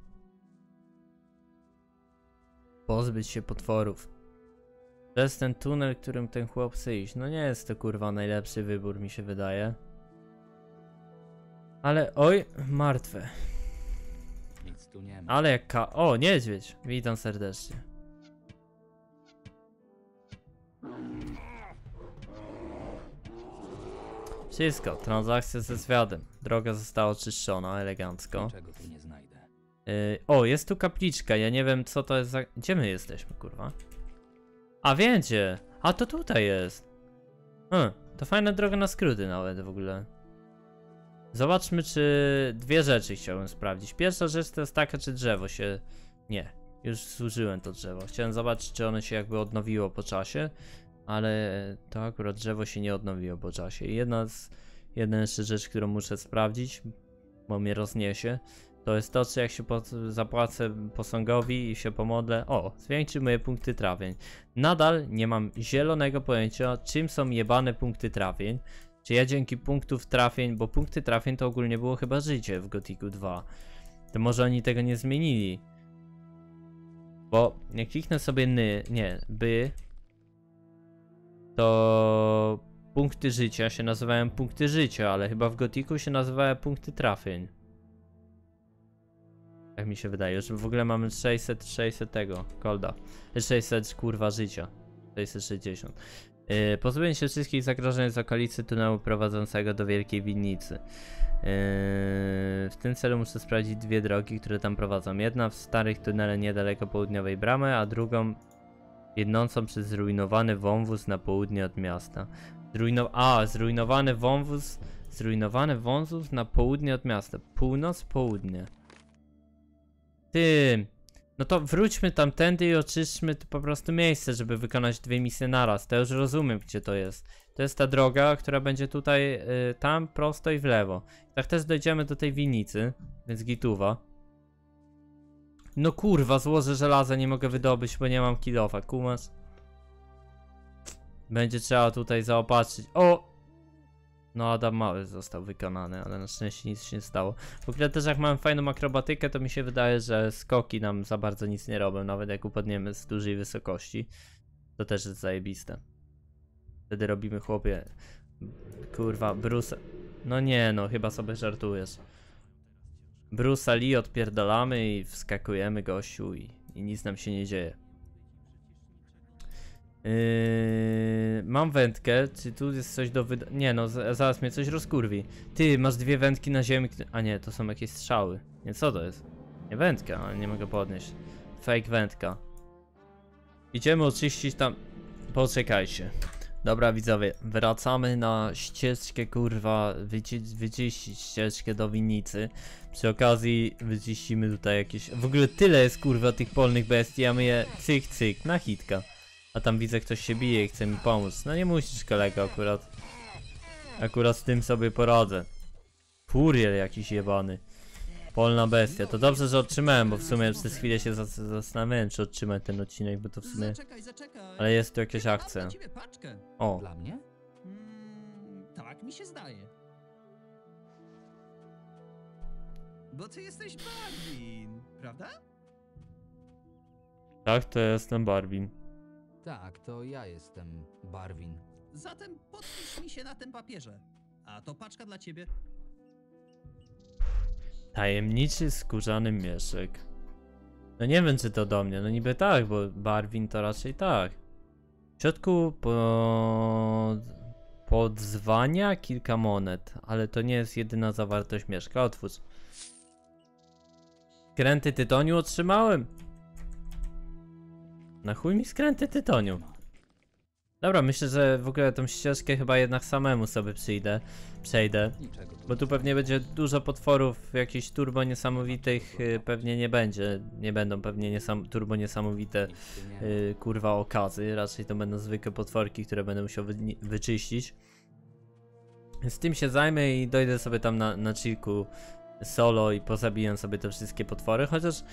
Pozbyć się potworów. Przez ten tunel, którym ten chłop chce iść. No nie jest to kurwa najlepszy wybór, mi się wydaje. Ale oj, martwe. Nic tu nie ma. Ale jak ka... O, niedźwiedź! Witam serdecznie. Wszystko, transakcja ze zwiadem. Droga została oczyszczona elegancko. Niczego tu nie znajdę. Yy, o, jest tu kapliczka, ja nie wiem co to jest za... Gdzie my jesteśmy, kurwa? A wiecie! A to tutaj jest! Hmm, to fajna droga na skróty nawet w ogóle. Zobaczmy, czy... Dwie rzeczy chciałbym sprawdzić. Pierwsza rzecz to jest taka, czy drzewo się... Nie, już zużyłem to drzewo. Chciałem zobaczyć, czy ono się jakby odnowiło po czasie. Ale to akurat drzewo się nie odnowiło po czasie. Jedna z, jedna jeszcze rzecz, którą muszę sprawdzić, bo mnie rozniesie, to jest to, czy jak się po, zapłacę posągowi i się pomodlę, o, zwiększy moje punkty trawień. Nadal nie mam zielonego pojęcia, czym są jebane punkty trawień. Czy ja dzięki punktów trafień, bo punkty trafień to ogólnie było chyba życie w Gotiku dwa. To może oni tego nie zmienili. Bo jak kliknę sobie ny, nie, by... To punkty życia się nazywają punkty życia, ale chyba w Gotiku się nazywały punkty trafień. Tak mi się wydaje, że w ogóle mamy sześćset, sześćset tego, golda. sześćset kurwa życia, sześćset sześćdziesiąt. Yy, pozbyłem się wszystkich zagrożeń z okolicy tunelu prowadzącego do Wielkiej Winnicy. Yy, w tym celu muszę sprawdzić dwie drogi, które tam prowadzą. Jedna w starych tunelu niedaleko południowej bramy, a drugą... Jednącą przez zrujnowany wąwóz na południe od miasta. Zrujno... A, zrujnowany wąwóz. Zrujnowany wąwóz na południe od miasta. Północ, południe. Ty. No to wróćmy tamtędy i oczyszczmy tu po prostu miejsce, żeby wykonać dwie misje naraz. To już rozumiem, gdzie to jest. To jest ta droga, która będzie tutaj, y, tam, prosto i w lewo. Tak też dojdziemy do tej winnicy, więc gituwa. No kurwa, złożę żelaza nie mogę wydobyć, bo nie mam kilofa, kumasz? Będzie trzeba tutaj zaopatrzyć. O! No, Adam mały został wykonany, ale na szczęście nic się nie stało. W ogóle też jak mam fajną akrobatykę, to mi się wydaje, że skoki nam za bardzo nic nie robią, nawet jak upadniemy z dużej wysokości. To też jest zajebiste. Wtedy robimy, chłopie, kurwa, Bruce. No nie no, chyba sobie żartujesz. Bruce'a Lee odpierdalamy i wskakujemy, gościu, i, i nic nam się nie dzieje. Yy, mam wędkę, czy tu jest coś do wyda... Nie no, zaraz mnie coś rozkurwi. Ty, masz dwie wędki na ziemi, a nie, to są jakieś strzały. Nie, co to jest? Nie, wędka, ale nie mogę podnieść. Fake wędka. Idziemy oczyścić tam... Poczekajcie. Dobra widzowie, wracamy na ścieżkę, kurwa, wyci wyczyścić ścieżkę do winnicy. Przy okazji wyczyścimy tutaj jakieś... W ogóle tyle jest, kurwa, tych polnych bestii, a my je cyk cyk na hitka. A tam widzę, ktoś się bije i chce mi pomóc. No nie musisz, kolego, akurat. Akurat z tym sobie poradzę. Furiel jakiś jebany. Polna bestia. To dobrze, że otrzymałem, bo w sumie przez chwilę się zastanawiałem, czy otrzymać ten odcinek, bo to w sumie... Ale jest tu jakaś akcja. O. Dla mnie? Tak mi się zdaje. Bo ty jesteś Marvin, prawda? Tak, to jestem Marvin. Tak, to ja jestem Marvin. Zatem podpisz mi się na tym papierze. A to paczka dla ciebie. Tajemniczy skórzany mieszek. No nie wiem, czy to do mnie. No niby tak, bo Marvin to raczej tak. W środku po... podzwania kilka monet. Ale to nie jest jedyna zawartość mieszka. Otwórz. Skręty tytoniu otrzymałem. Na chuj mi skręty tytoniu. Dobra, myślę, że w ogóle tą ścieżkę chyba jednak samemu sobie przyjdę, przejdę. Bo tu pewnie będzie dużo potworów, jakichś turbo niesamowitych pewnie nie będzie. Nie będą pewnie niesam, turbo niesamowite yy, kurwa okazy. Raczej to będą zwykłe potworki, które będę musiał wy, wyczyścić. Z tym się zajmę i dojdę sobie tam na, na chillku solo i pozabiję sobie te wszystkie potwory, chociaż...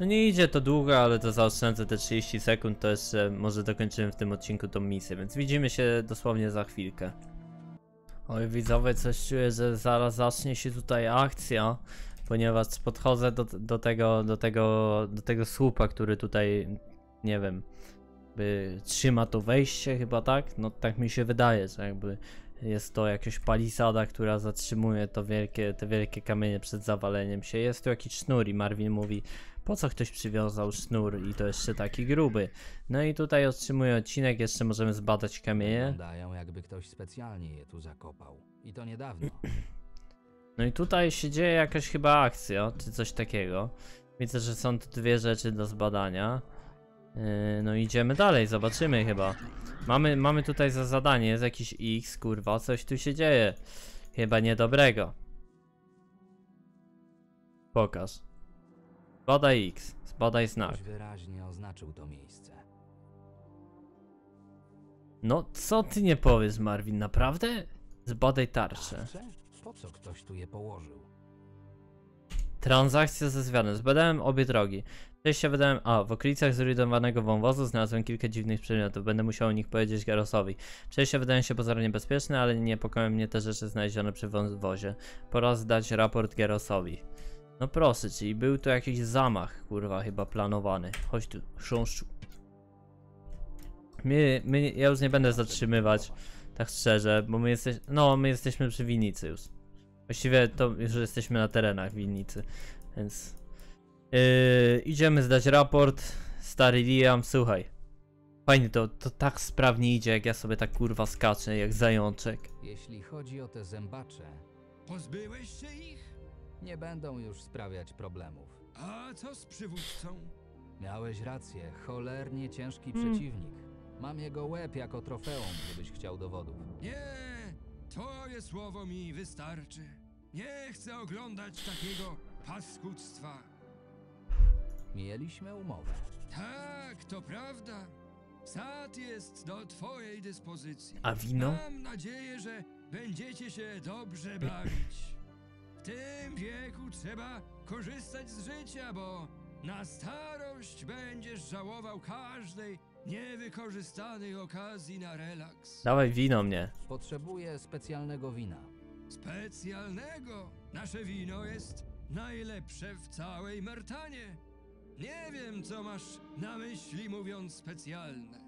No nie idzie to długo, ale to zaoszczędzę te trzydzieści sekund, to jeszcze może dokończymy w tym odcinku tą misję, więc widzimy się dosłownie za chwilkę. Oj widzowie, coś czuję, że zaraz zacznie się tutaj akcja, ponieważ podchodzę do, do tego, do tego, do tego słupa, który tutaj, nie wiem, by trzyma to wejście chyba, tak? No tak mi się wydaje, że jakby jest to jakaś palisada, która zatrzymuje to wielkie, te wielkie kamienie przed zawaleniem się. Jest tu jakiś sznur i Marvin mówi, po co ktoś przywiązał sznur i to jeszcze taki gruby. No i tutaj otrzymuję odcinek, jeszcze możemy zbadać kamienie. Wyglądają, jakby ktoś specjalnie je tu zakopał. I to niedawno. No i tutaj się dzieje jakaś chyba akcja, czy coś takiego. Widzę, że są tu dwie rzeczy do zbadania. No idziemy dalej, zobaczymy chyba. Mamy, mamy tutaj za zadanie, jest jakiś X, kurwa, coś tu się dzieje. Chyba niedobrego. Pokaż. Zbadaj X, zbadaj znak. Ktoś wyraźnie oznaczył to miejsce. No co ty nie powiesz, Marvin, naprawdę? Zbadaj tarczę. Po co ktoś tu je położył? Transakcja ze zwiadem, zbadałem obie drogi. Się wydałem, a w okolicach zrujnowanego wąwozu znalazłem kilka dziwnych przedmiotów. Będę musiał o nich powiedzieć Gerosowi. Przejście wydają się pozornie bezpieczne, ale niepokoją mnie te rzeczy znalezione przy wąwozie. Pora zdać raport Gerosowi. No proszę, czyli był to jakiś zamach, kurwa, chyba planowany. Chodź tu, chrząszczu. My, my, ja już nie będę zatrzymywać, tak szczerze, bo my jesteśmy, no my jesteśmy przy winnicy już. Właściwie to już jesteśmy na terenach winnicy, więc... Yy, idziemy zdać raport. Stary Liam, słuchaj. Fajnie, to, to tak sprawnie idzie, jak ja sobie tak kurwa skaczę, jak zajączek. Jeśli chodzi o te zębacze, pozbyłeś się ich? Nie będą już sprawiać problemów. A co z przywódcą? Miałeś rację, cholernie ciężki hmm. przeciwnik. Mam jego łeb jako trofeum, gdybyś chciał dowodów. Nie, twoje słowo mi wystarczy. Nie chcę oglądać takiego paskudztwa. Mieliśmy umowę. Tak, to prawda. Sad jest do twojej dyspozycji. A wino? Mam nadzieję, że będziecie się dobrze bawić. W tym wieku trzeba korzystać z życia, bo na starość będziesz żałował każdej Niewykorzystanej okazji na relaks. Dawaj wino mnie. Potrzebuję specjalnego wina. Specjalnego? Nasze wino jest najlepsze w całej Mertanie. Nie wiem, co masz na myśli, mówiąc specjalne.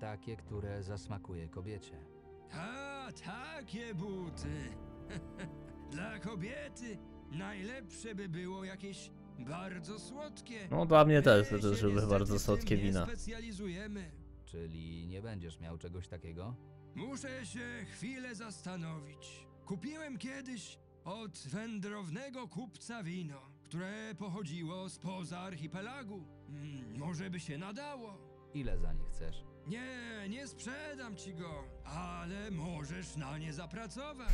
Takie, które zasmakuje kobiecie. A, takie buty. Dla kobiety najlepsze by było jakieś bardzo słodkie. No dla mnie też, też żeby bardzo słodkie wina. Specjalizujemy. Czyli nie będziesz miał czegoś takiego? Muszę się chwilę zastanowić. Kupiłem kiedyś od wędrownego kupca wino, które pochodziło spoza archipelagu. Hmm, może by się nadało. Ile za nie chcesz? Nie, nie sprzedam ci go, ale możesz na nie zapracować.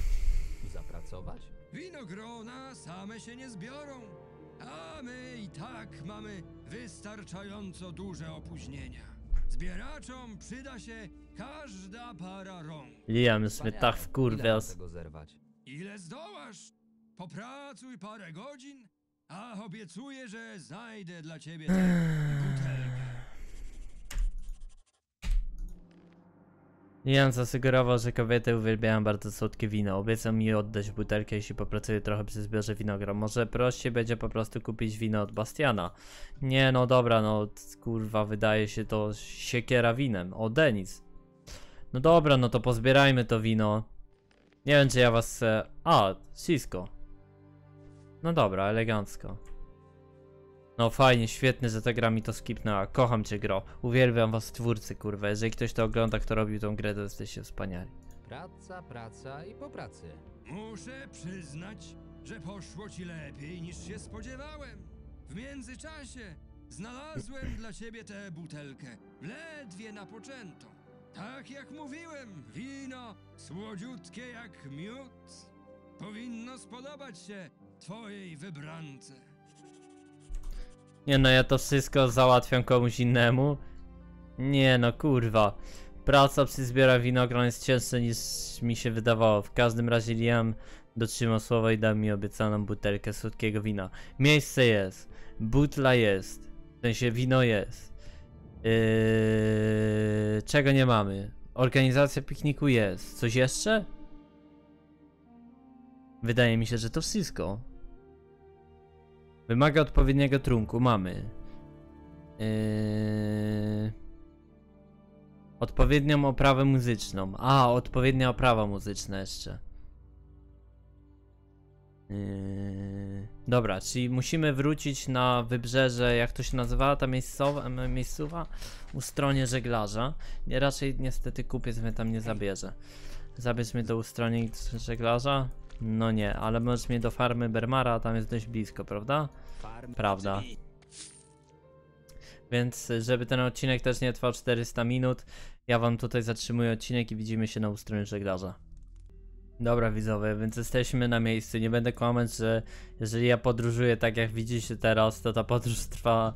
Zapracować? Winogrona same się nie zbiorą, a my i tak mamy wystarczająco duże opóźnienia. Zbieraczom przyda się każda para rąk. Liam jest mnie tak wkurwiał. Ile zdołasz? Popracuj parę godzin, a obiecuję, że znajdę dla ciebie tę butelkę. Liam zasugerował, że kobiety uwielbiają bardzo słodkie wino. Obiecał mi oddać butelkę, jeśli popracuję trochę przy zbiorze winogron. Może prościej będzie po prostu kupić wino od Bastiana. Nie, no dobra, no kurwa, wydaje się to siekiera winem. O, Denis. No dobra, no to pozbierajmy to wino. Nie wiem, czy ja was... A, Cisco. No dobra, elegancko. No fajnie, świetny, że ta gra mi to skipnęła. Kocham cię, gro. Uwielbiam was, twórcy, kurwa. Jeżeli ktoś to ogląda, kto robił tą grę, to jesteście wspaniali. Praca, praca i po pracy. Muszę przyznać, że poszło ci lepiej niż się spodziewałem. W międzyczasie znalazłem dla ciebie tę butelkę. Ledwie napoczętą. Tak jak mówiłem, wino słodziutkie jak miód. Powinno spodobać się twojej wybrance. Nie no, ja to wszystko załatwiam komuś innemu. Nie no, kurwa. Praca przy zbieraniu winogron jest cięższa niż mi się wydawało. W każdym razie Liam dotrzymał słowa i dał mi obiecaną butelkę słodkiego wina. Miejsce jest. Butla jest. W sensie wino jest. Yy... Czego nie mamy? Organizacja pikniku jest. Coś jeszcze? Wydaje mi się, że to wszystko. Wymaga odpowiedniego trunku, mamy yy... odpowiednią oprawę muzyczną. A, odpowiednia oprawa muzyczna jeszcze. Yy... Dobra, czyli musimy wrócić na wybrzeże, jak to się nazywała ta miejscowa, miejscowa? U stronie żeglarza. Nie, raczej niestety kupiec mnie tam nie zabierze. Zabierz mnie do ustronie żeglarza? No nie, ale możesz mnie do farmy Bermara, tam jest dość blisko, prawda? Prawda. Więc żeby ten odcinek też nie trwał czterysta minut, ja wam tutaj zatrzymuję odcinek i widzimy się na ustronie żeglarza. Dobra widzowie, więc jesteśmy na miejscu. Nie będę kłamać, że jeżeli ja podróżuję tak jak widzicie teraz, to ta podróż trwa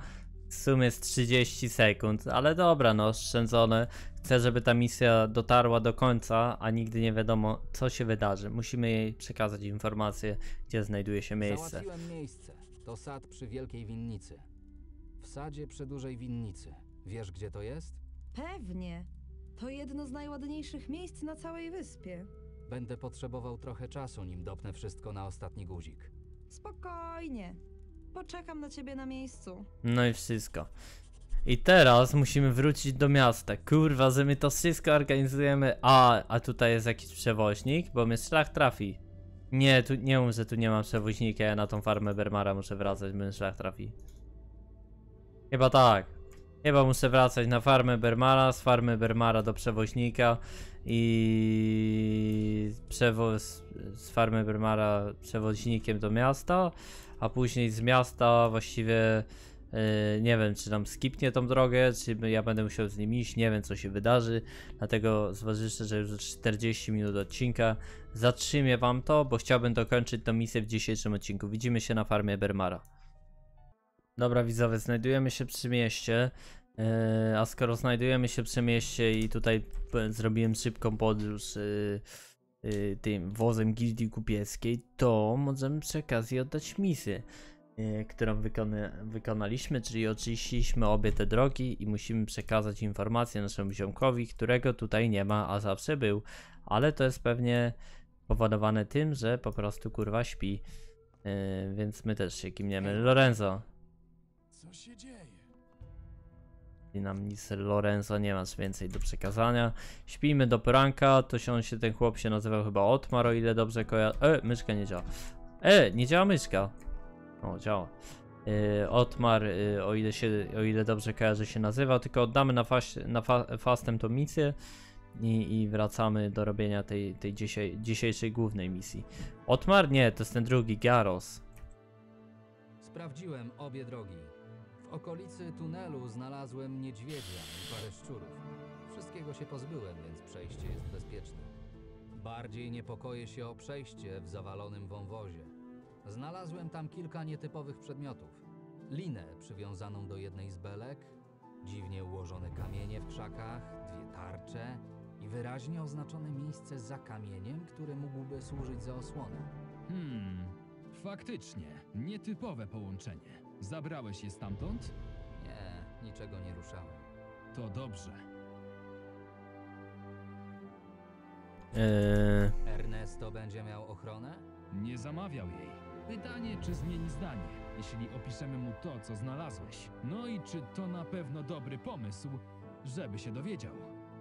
w sumie z trzydzieści sekund, ale dobra, no oszczędzone. Chcę, żeby ta misja dotarła do końca, a nigdy nie wiadomo, co się wydarzy. Musimy jej przekazać informację, gdzie znajduje się miejsce. Załatwiłem miejsce. To sad przy Wielkiej Winnicy. W sadzie przy Dużej Winnicy. Wiesz, gdzie to jest? Pewnie. To jedno z najładniejszych miejsc na całej wyspie. Będę potrzebował trochę czasu, nim dopnę wszystko na ostatni guzik. Spokojnie. Poczekam na ciebie na miejscu. No i wszystko. I teraz musimy wrócić do miasta. Kurwa, że my to wszystko organizujemy. A, a tutaj jest jakiś przewoźnik, bo mnie szlak trafi. Nie, tu nie mów, że tu nie ma przewoźnika. Ja na tą farmę Bermara muszę wracać, bo mnie szlak trafi. Chyba tak. Chyba muszę wracać na farmę Bermara, z farmy Bermara do przewoźnika i przewoz z farmy Bermara przewoźnikiem do miasta, a później z miasta właściwie yy, nie wiem, czy nam skipnie tą drogę, czy ja będę musiał z nim iść, nie wiem co się wydarzy, dlatego zważywszy, że już czterdzieści minut odcinka, zatrzymię wam to, bo chciałbym dokończyć tę misję w dzisiejszym odcinku. Widzimy się na farmie Bermara. Dobra widzowie, znajdujemy się przy mieście, yy, a skoro znajdujemy się przy mieście i tutaj zrobiłem szybką podróż yy, yy, tym wozem Gildii Kupieckiej, to możemy przy okazji oddać misję. którą wykona, wykonaliśmy, czyli oczyściliśmy obie te drogi i musimy przekazać informację naszemu ziomkowi, którego tutaj nie ma, a zawsze był. Ale to jest pewnie powodowane tym, że po prostu kurwa śpi, yy, więc my też się kimniemy. Lorenzo! Co się dzieje? I nam nic Lorenzo nie masz więcej do przekazania. Śpimy do poranka, to się on się, ten chłop się nazywał chyba Otmar, o ile dobrze kojarzę. E, myszka nie działa. E, nie działa myszka. O, działa. Yy, Otmar, yy, o ile się, o ile dobrze kojarzy, się nazywa, tylko oddamy na, faś, na fa, fastem tą misję i, i wracamy do robienia tej, tej dzisiej, dzisiejszej głównej misji. Otmar? Nie, to jest ten drugi, Geros. Sprawdziłem obie drogi. W okolicy tunelu znalazłem niedźwiedzia i parę szczurów. Wszystkiego się pozbyłem, więc przejście jest bezpieczne. Bardziej niepokoję się o przejście w zawalonym wąwozie. Znalazłem tam kilka nietypowych przedmiotów. Linę przywiązaną do jednej z belek, dziwnie ułożone kamienie w krzakach, dwie tarcze i wyraźnie oznaczone miejsce za kamieniem, które mógłby służyć za osłonę. Hmm, faktycznie, nietypowe połączenie. Zabrałeś je stamtąd? Nie, niczego nie ruszałem. To dobrze. Eee... Ernesto będzie miał ochronę? Nie zamawiał jej. Pytanie, czy zmieni zdanie, jeśli opiszemy mu to, co znalazłeś. No i czy to na pewno dobry pomysł, żeby się dowiedział.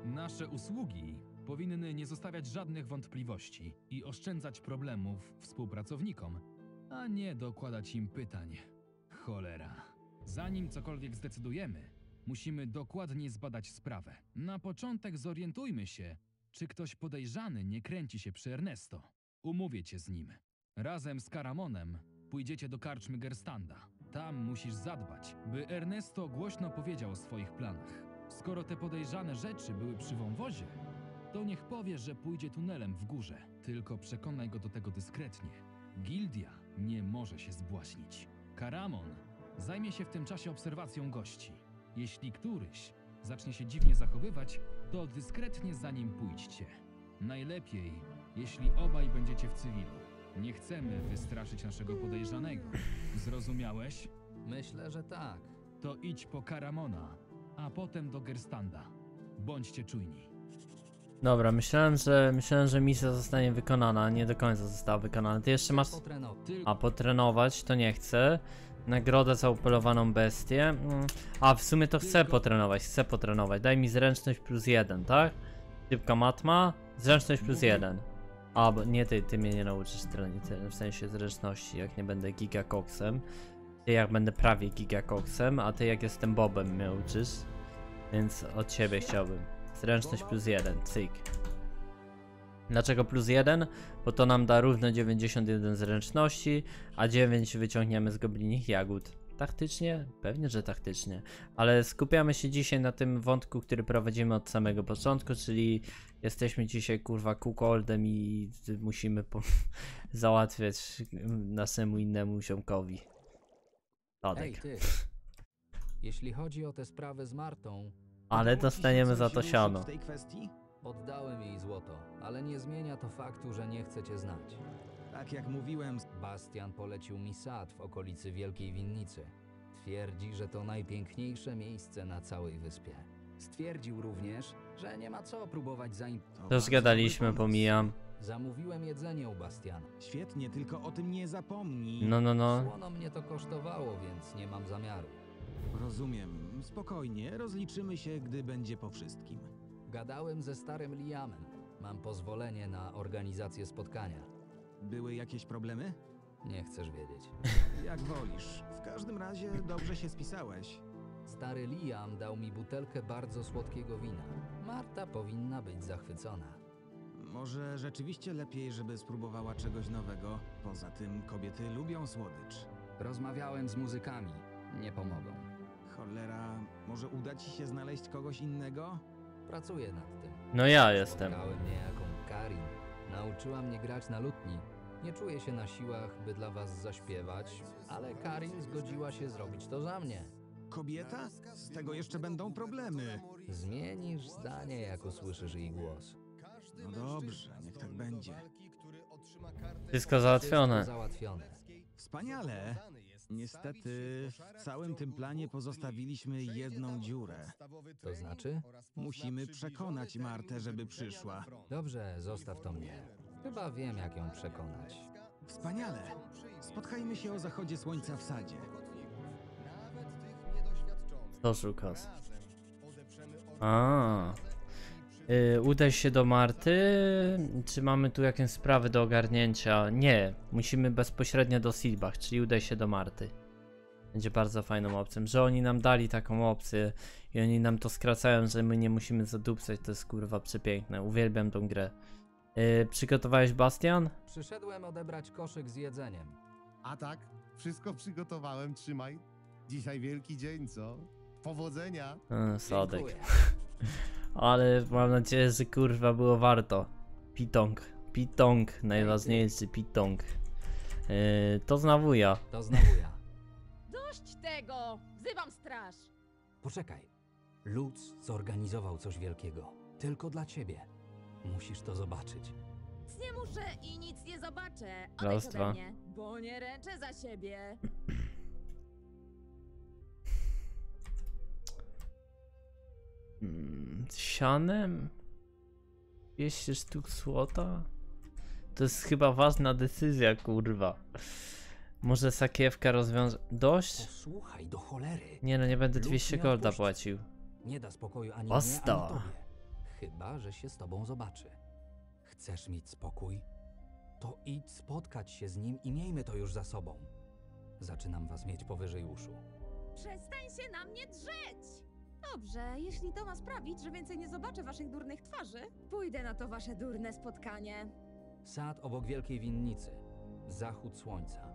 Nasze usługi powinny nie zostawiać żadnych wątpliwości i oszczędzać problemów współpracownikom, a nie dokładać im pytań. Cholera. Zanim cokolwiek zdecydujemy, musimy dokładnie zbadać sprawę. Na początek zorientujmy się, czy ktoś podejrzany nie kręci się przy Ernesto. Umówię cię z nim. Razem z Karamonem pójdziecie do karczmy Gerstanda. Tam musisz zadbać, by Ernesto głośno powiedział o swoich planach. Skoro te podejrzane rzeczy były przy wąwozie, to niech powie, że pójdzie tunelem w górze. Tylko przekonaj go do tego dyskretnie. Gildia nie może się zbłaśnić. Karamon zajmie się w tym czasie obserwacją gości. Jeśli któryś zacznie się dziwnie zachowywać, to dyskretnie za nim pójdźcie. Najlepiej, jeśli obaj będziecie w cywilu. Nie chcemy wystraszyć naszego podejrzanego. Zrozumiałeś? Myślę, że tak. To idź po Karamona, a potem do Gerstanda. Bądźcie czujni. Dobra, myślałem, że myślałem, że misja zostanie wykonana. Nie do końca została wykonana. Ty jeszcze masz... A potrenować to nie chcę. Nagrodę za upolowaną bestię. A w sumie to chcę potrenować, chcę potrenować. Daj mi zręczność plus jeden, tak? Szybka matma. Zręczność plus jeden. A, bo nie, ty, ty mnie nie nauczysz stronicy, w sensie zręczności, jak nie będę gigakoksem. Ty jak będę prawie gigakoksem, a ty jak jestem bobem mnie uczysz. Więc od siebie chciałbym. Zręczność plus jeden, cyk. Dlaczego plus jeden? Bo to nam da równo dziewięćdziesiąt jeden zręczności, a dziewięć wyciągniemy z goblinich jagód. Taktycznie? Pewnie, że taktycznie. Ale skupiamy się dzisiaj na tym wątku, który prowadzimy od samego początku, czyli jesteśmy dzisiaj kurwa kukoldem i musimy załatwiać naszemu innemu ziomkowi. Ej, ty. Jeśli chodzi o te sprawy z Martą... Ale dostaniemy za to siano. W tej kwestii? Oddałem jej złoto, ale nie zmienia to faktu, że nie chcę cię znać. Tak jak mówiłem, Bastian polecił mi sad w okolicy Wielkiej Winnicy. Twierdzi, że to najpiękniejsze miejsce na całej wyspie. Stwierdził również, że nie ma co próbować zanim... To już gadaliśmy, pomijam. Zamówiłem jedzenie u Bastiana. Świetnie, tylko o tym nie zapomnij. No, no, no. Słono mnie to kosztowało, więc nie mam zamiaru. Rozumiem. Spokojnie, rozliczymy się, gdy będzie po wszystkim. Gadałem ze starym Liamem. Mam pozwolenie na organizację spotkania. Były jakieś problemy? Nie chcesz wiedzieć. Jak wolisz. W każdym razie dobrze się spisałeś. Stary Liam dał mi butelkę bardzo słodkiego wina. Marta powinna być zachwycona. Może rzeczywiście lepiej, żeby spróbowała czegoś nowego. Poza tym kobiety lubią słodycz. Rozmawiałem z muzykami. Nie pomogą. Cholera, może uda ci się znaleźć kogoś innego? Pracuję nad tym. No ja jestem. Spotkałem niejaką Karin. Nauczyła mnie grać na lutni. Nie czuję się na siłach, by dla was zaśpiewać, ale Karin zgodziła się zrobić to za mnie. Kobieta? Z tego jeszcze będą problemy. Zmienisz zdanie, jak usłyszysz jej głos. No dobrze, niech tak będzie. Wszystko załatwione. Wspaniale. Niestety w całym tym planie pozostawiliśmy jedną dziurę. To znaczy? Musimy przekonać Martę, żeby przyszła. Dobrze, zostaw to mnie. Chyba wiem, jak ją przekonać. Wspaniale! Spotkajmy się o zachodzie słońca w sadzie. Oszukaz. A. Yy, udaj się do Marty. Czy mamy tu jakieś sprawy do ogarnięcia? Nie. Musimy bezpośrednio do Silbach, czyli udaj się do Marty. Będzie bardzo fajną opcją. Że oni nam dali taką opcję i oni nam to skracają, że my nie musimy zadupcać. To jest kurwa przepiękne. Uwielbiam tą grę. Yy, przygotowałeś Bastian? Przyszedłem odebrać koszyk z jedzeniem. A tak? Wszystko przygotowałem, trzymaj. Dzisiaj wielki dzień, co? Powodzenia! Yy, Sodek. Ale mam nadzieję, że kurwa było warto. Pitong, pitong, najważniejszy pitong. Yy, to znowu ja. To znowu ja. Dość tego! Wzywam straż! Poczekaj. Luc zorganizował coś wielkiego. Tylko dla ciebie. Musisz to zobaczyć. Nic nie muszę i nic nie zobaczę. Odejdź ode mnie, bo nie ręczę za siebie. Z sianem? dwieście sztuk złota? To jest chyba ważna decyzja, kurwa. Może sakiewka rozwiąże... Dość? Posłuchaj, do cholery. Nie no, nie będę dwieście golda płacił. Nie da spokoju ani mnie, ani tobie. Chyba, że się z tobą zobaczy. Chcesz mieć spokój? To idź spotkać się z nim i miejmy to już za sobą. Zaczynam was mieć powyżej uszu. Przestań się na mnie drzeć! Dobrze, jeśli to ma sprawić, że więcej nie zobaczę waszych durnych twarzy, pójdę na to wasze durne spotkanie. Sad obok wielkiej winnicy. Zachód słońca.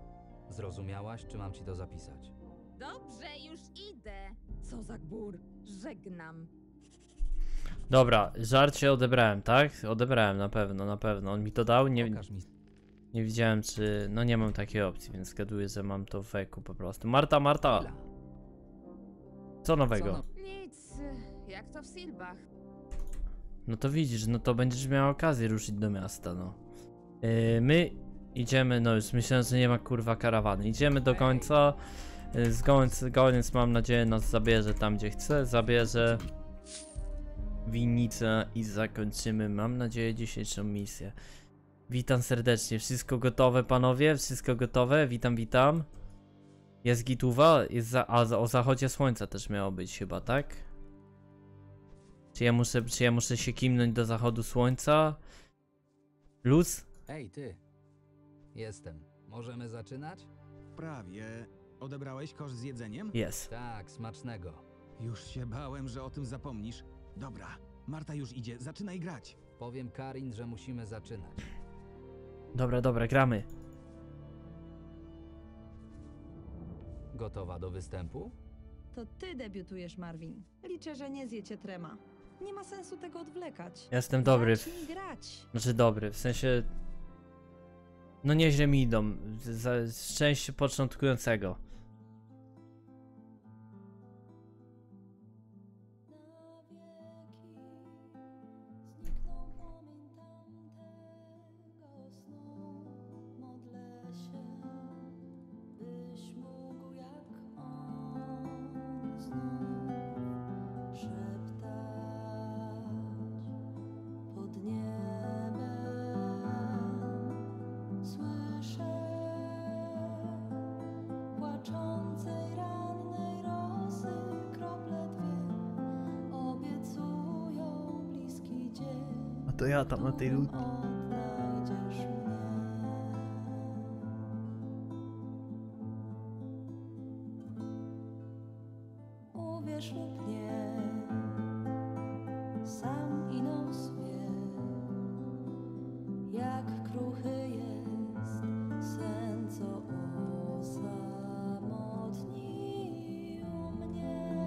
Zrozumiałaś, czy mam ci to zapisać? Dobrze, już idę. Co za gbur. Żegnam. Dobra, żart się odebrałem, tak? Odebrałem, na pewno, na pewno. On mi to dał? Nie, nie widziałem, czy... No nie mam takiej opcji, więc zgaduję, że mam to w feku po prostu. Marta, Marta! Co nowego? Nic, jak to w Silbach. No to widzisz, no to będziesz miała okazję ruszyć do miasta, no. Yy, my idziemy, no już myślę, że nie ma kurwa karawany. Idziemy do końca. Yy, Goniec, mam nadzieję, nas zabierze tam, gdzie chce. Zabierze winnicę i zakończymy, mam nadzieję, dzisiejszą misję. Witam serdecznie. Wszystko gotowe, panowie? Wszystko gotowe? Witam, witam. Jest gituwa, jest za, a o zachodzie słońca też miało być chyba, tak? Czy ja muszę, czy ja muszę się kimnąć do zachodu słońca? Luz? Ej, ty. Jestem. Możemy zaczynać? Prawie. Odebrałeś kosz z jedzeniem? Jest. Tak, smacznego. Już się bałem, że o tym zapomnisz. Dobra, Marta już idzie, zaczynaj grać. Powiem Karin, że musimy zaczynać. Dobra, dobra, gramy. Gotowa do występu? To ty debiutujesz, Marvin. Liczę, że nie zjecie trema. Nie ma sensu tego odwlekać. Jestem dobry. W... grać. Znaczy dobry, w sensie... No nieźle mi idą. Szczęście początkującego. To ja tam na tej ludzi. Uwierz lub nie, sam i nos wie, jak kruchy jest sen, co osamotni u mnie.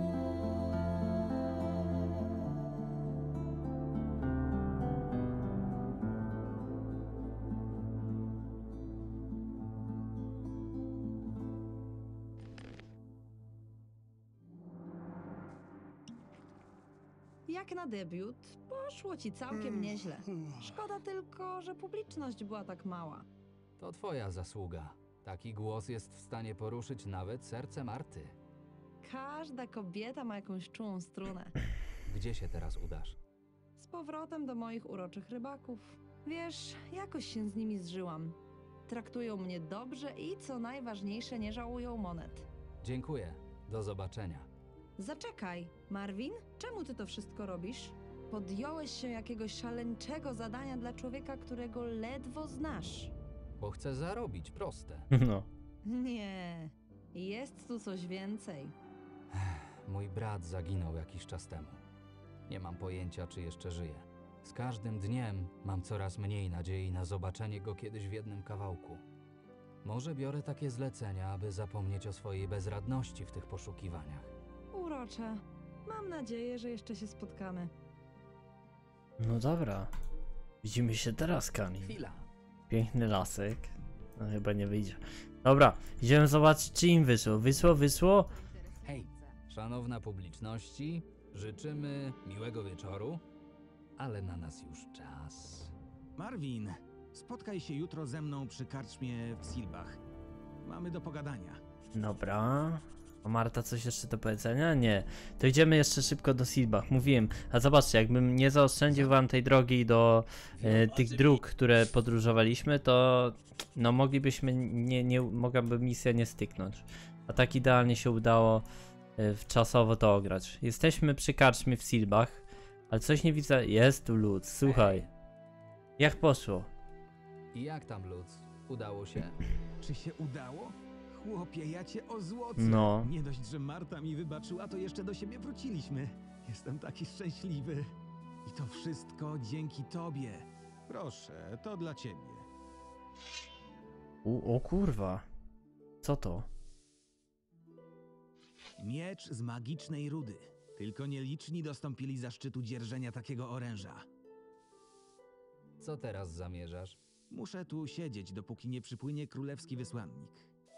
Jak na debiut, poszło ci całkiem nieźle. Szkoda tylko, że publiczność była tak mała. To twoja zasługa. Taki głos jest w stanie poruszyć nawet serce Marty. Każda kobieta ma jakąś czułą strunę. Gdzie się teraz udasz? Z powrotem do moich uroczych rybaków. Wiesz, jakoś się z nimi zżyłam. Traktują mnie dobrze i co najważniejsze, nie żałują monet. Dziękuję. Do zobaczenia. Zaczekaj, Marvin, czemu ty to wszystko robisz? Podjąłeś się jakiegoś szaleńczego zadania dla człowieka, którego ledwo znasz. Bo chcę zarobić, proste. No. Nie, jest tu coś więcej. Mój brat zaginął jakiś czas temu. Nie mam pojęcia, czy jeszcze żyje. Z każdym dniem mam coraz mniej nadziei na zobaczenie go kiedyś w jednym kawałku. Może biorę takie zlecenia, aby zapomnieć o swojej bezradności w tych poszukiwaniach. Urocze. Mam nadzieję, że jeszcze się spotkamy. No dobra. Widzimy się teraz, Karin. Chwila. Piękny lasek. No chyba nie wyjdzie. Dobra, idziemy zobaczyć, czy im wyszło. Wyszło, wyszło. Hej, szanowna publiczności, życzymy miłego wieczoru, ale na nas już czas. Marvin, spotkaj się jutro ze mną przy karczmie w Silbach. Mamy do pogadania. Dobra. A Marta coś jeszcze do powiedzenia? Nie. To idziemy jeszcze szybko do Silbach. Mówiłem. A zobaczcie, jakbym nie zaoszczędził wam tej drogi do e, tych dróg, które podróżowaliśmy, to no moglibyśmy, nie, nie, mogłaby misja nie styknąć. A tak idealnie się udało e, czasowo to ograć. Jesteśmy przy karczmie w Silbach, ale coś nie widzę. Jest tu Luc, słuchaj. Jak poszło? I jak tam, Luc? Udało się? Czy się udało? Chłopie, ja cię ozłocę. No. Nie dość, że Marta mi wybaczyła, to jeszcze do siebie wróciliśmy. Jestem taki szczęśliwy. I to wszystko dzięki tobie. Proszę, to dla ciebie. U, o kurwa. Co to? Miecz z magicznej rudy. Tylko nieliczni dostąpili zaszczytu dzierżenia takiego oręża. Co teraz zamierzasz? Muszę tu siedzieć, dopóki nie przypłynie królewski wysłannik.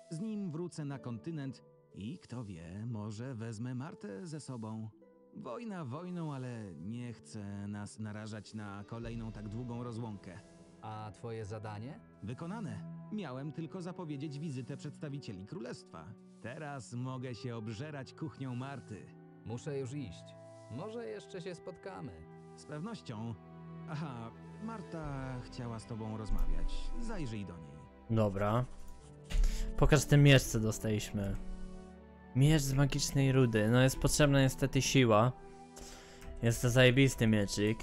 Z nim wrócę na kontynent i kto wie, może wezmę Martę ze sobą. Wojna wojną, ale nie chcę nas narażać na kolejną tak długą rozłąkę. A twoje zadanie? Wykonane. Miałem tylko zapowiedzieć wizytę przedstawicieli królestwa. Teraz mogę się obżerać kuchnią Marty. Muszę już iść. Może jeszcze się spotkamy. Z pewnością. Aha, Marta chciała z tobą rozmawiać. Zajrzyj do niej. Dobra. Pokaż ten miecz, co dostaliśmy. Miecz z magicznej rudy. No jest potrzebna niestety siła. Jest to zajebisty mieczyk.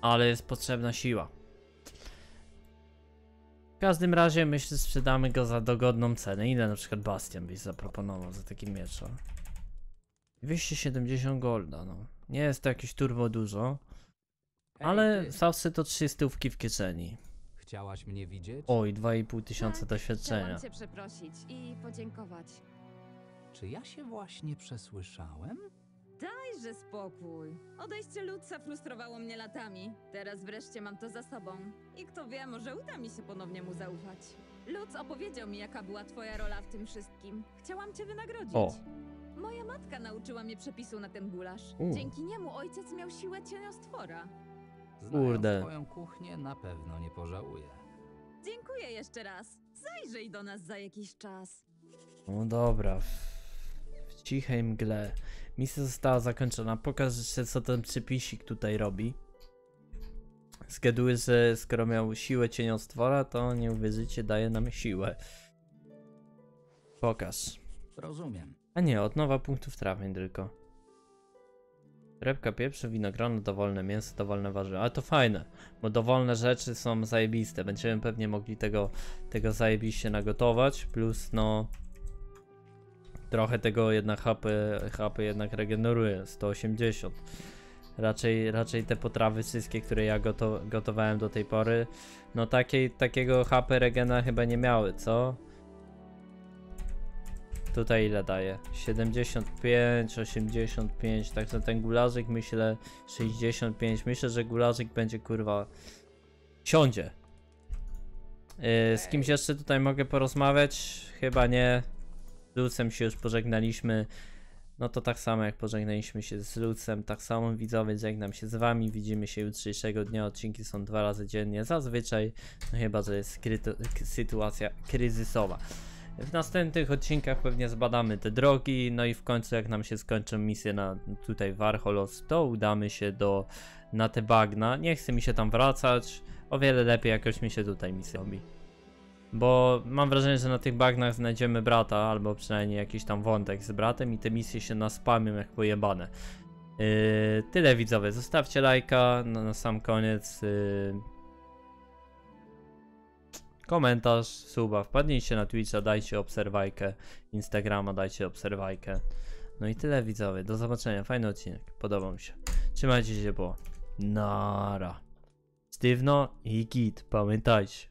Ale jest potrzebna siła. W każdym razie myślę, że sprzedamy go za dogodną cenę. Ile na przykład Bastian byś zaproponował za taki miecz? dwieście siedemdziesiąt golda, no. Nie jest to jakieś turbo dużo. Ale zawsze to trzysta w kieszeni. Chciałaś mnie widzieć? Oj, dwa i pół tysiąca tak, doświadczenia. Chciałam cię przeprosić i podziękować. Czy ja się właśnie przesłyszałem? Dajże spokój. Odejście Luca frustrowało mnie latami. Teraz wreszcie mam to za sobą. I kto wie, może uda mi się ponownie mu zaufać. Luc opowiedział mi, jaka była twoja rola w tym wszystkim. Chciałam cię wynagrodzić. O. Moja matka nauczyła mnie przepisu na ten gulasz. U. Dzięki niemu ojciec miał siłę cieniostwora. Znając twoją kuchnię, na pewno nie pożałuję. Dziękuję jeszcze raz. Zajrzyj do nas za jakiś czas. No dobra. W cichej mgle. Misja została zakończona. Pokaż jeszcze, co ten przypisik tutaj robi. Zgaduję, że skoro miał siłę cieniostwora, to nie uwierzycie, daje nam siłę. Pokaż. Rozumiem. A nie, od nowa punktów trafień tylko. Repka pieprzu, winogrona, dowolne mięso, dowolne warzywa. Ale to fajne, bo dowolne rzeczy są zajebiste. Będziemy pewnie mogli tego, tego zajebiście nagotować. Plus no... Trochę tego jednak H P, H P jednak regeneruje. sto osiemdziesiąt. Raczej, raczej te potrawy wszystkie, które ja goto gotowałem do tej pory, no takiej, takiego H P regena chyba nie miały, co? Tutaj ile daje? siedemdziesiąt pięć, osiemdziesiąt pięć, także ten gularzyk myślę sześćdziesiąt pięć, myślę, że gularzyk będzie kurwa... Siądzie. Yy, z kimś jeszcze tutaj mogę porozmawiać? Chyba nie. Z Lucem się już pożegnaliśmy. No to tak samo jak pożegnaliśmy się z Lucem, tak samo widzowie, żegnam się z wami, widzimy się jutrzejszego dnia, odcinki są dwa razy dziennie zazwyczaj, no chyba że jest kryty- sytuacja kryzysowa. W następnych odcinkach pewnie zbadamy te drogi, no i w końcu jak nam się skończą misje na, tutaj w Archolos, to udamy się do, na te bagna. Nie chce mi się tam wracać, o wiele lepiej jakoś mi się tutaj misja robi. Bo mam wrażenie, że na tych bagnach znajdziemy brata, albo przynajmniej jakiś tam wątek z bratem i te misje się naspamią jak pojebane. Yy, tyle widzowie, zostawcie lajka, no, na sam koniec. Yy... Komentarz, suba, wpadnijcie na Twitcha, dajcie obserwajkę, Instagrama dajcie obserwajkę. No i tyle widzowie, do zobaczenia, fajny odcinek, podobał mi się. Trzymajcie się, bo nara. Sztywno i git, pamiętajcie.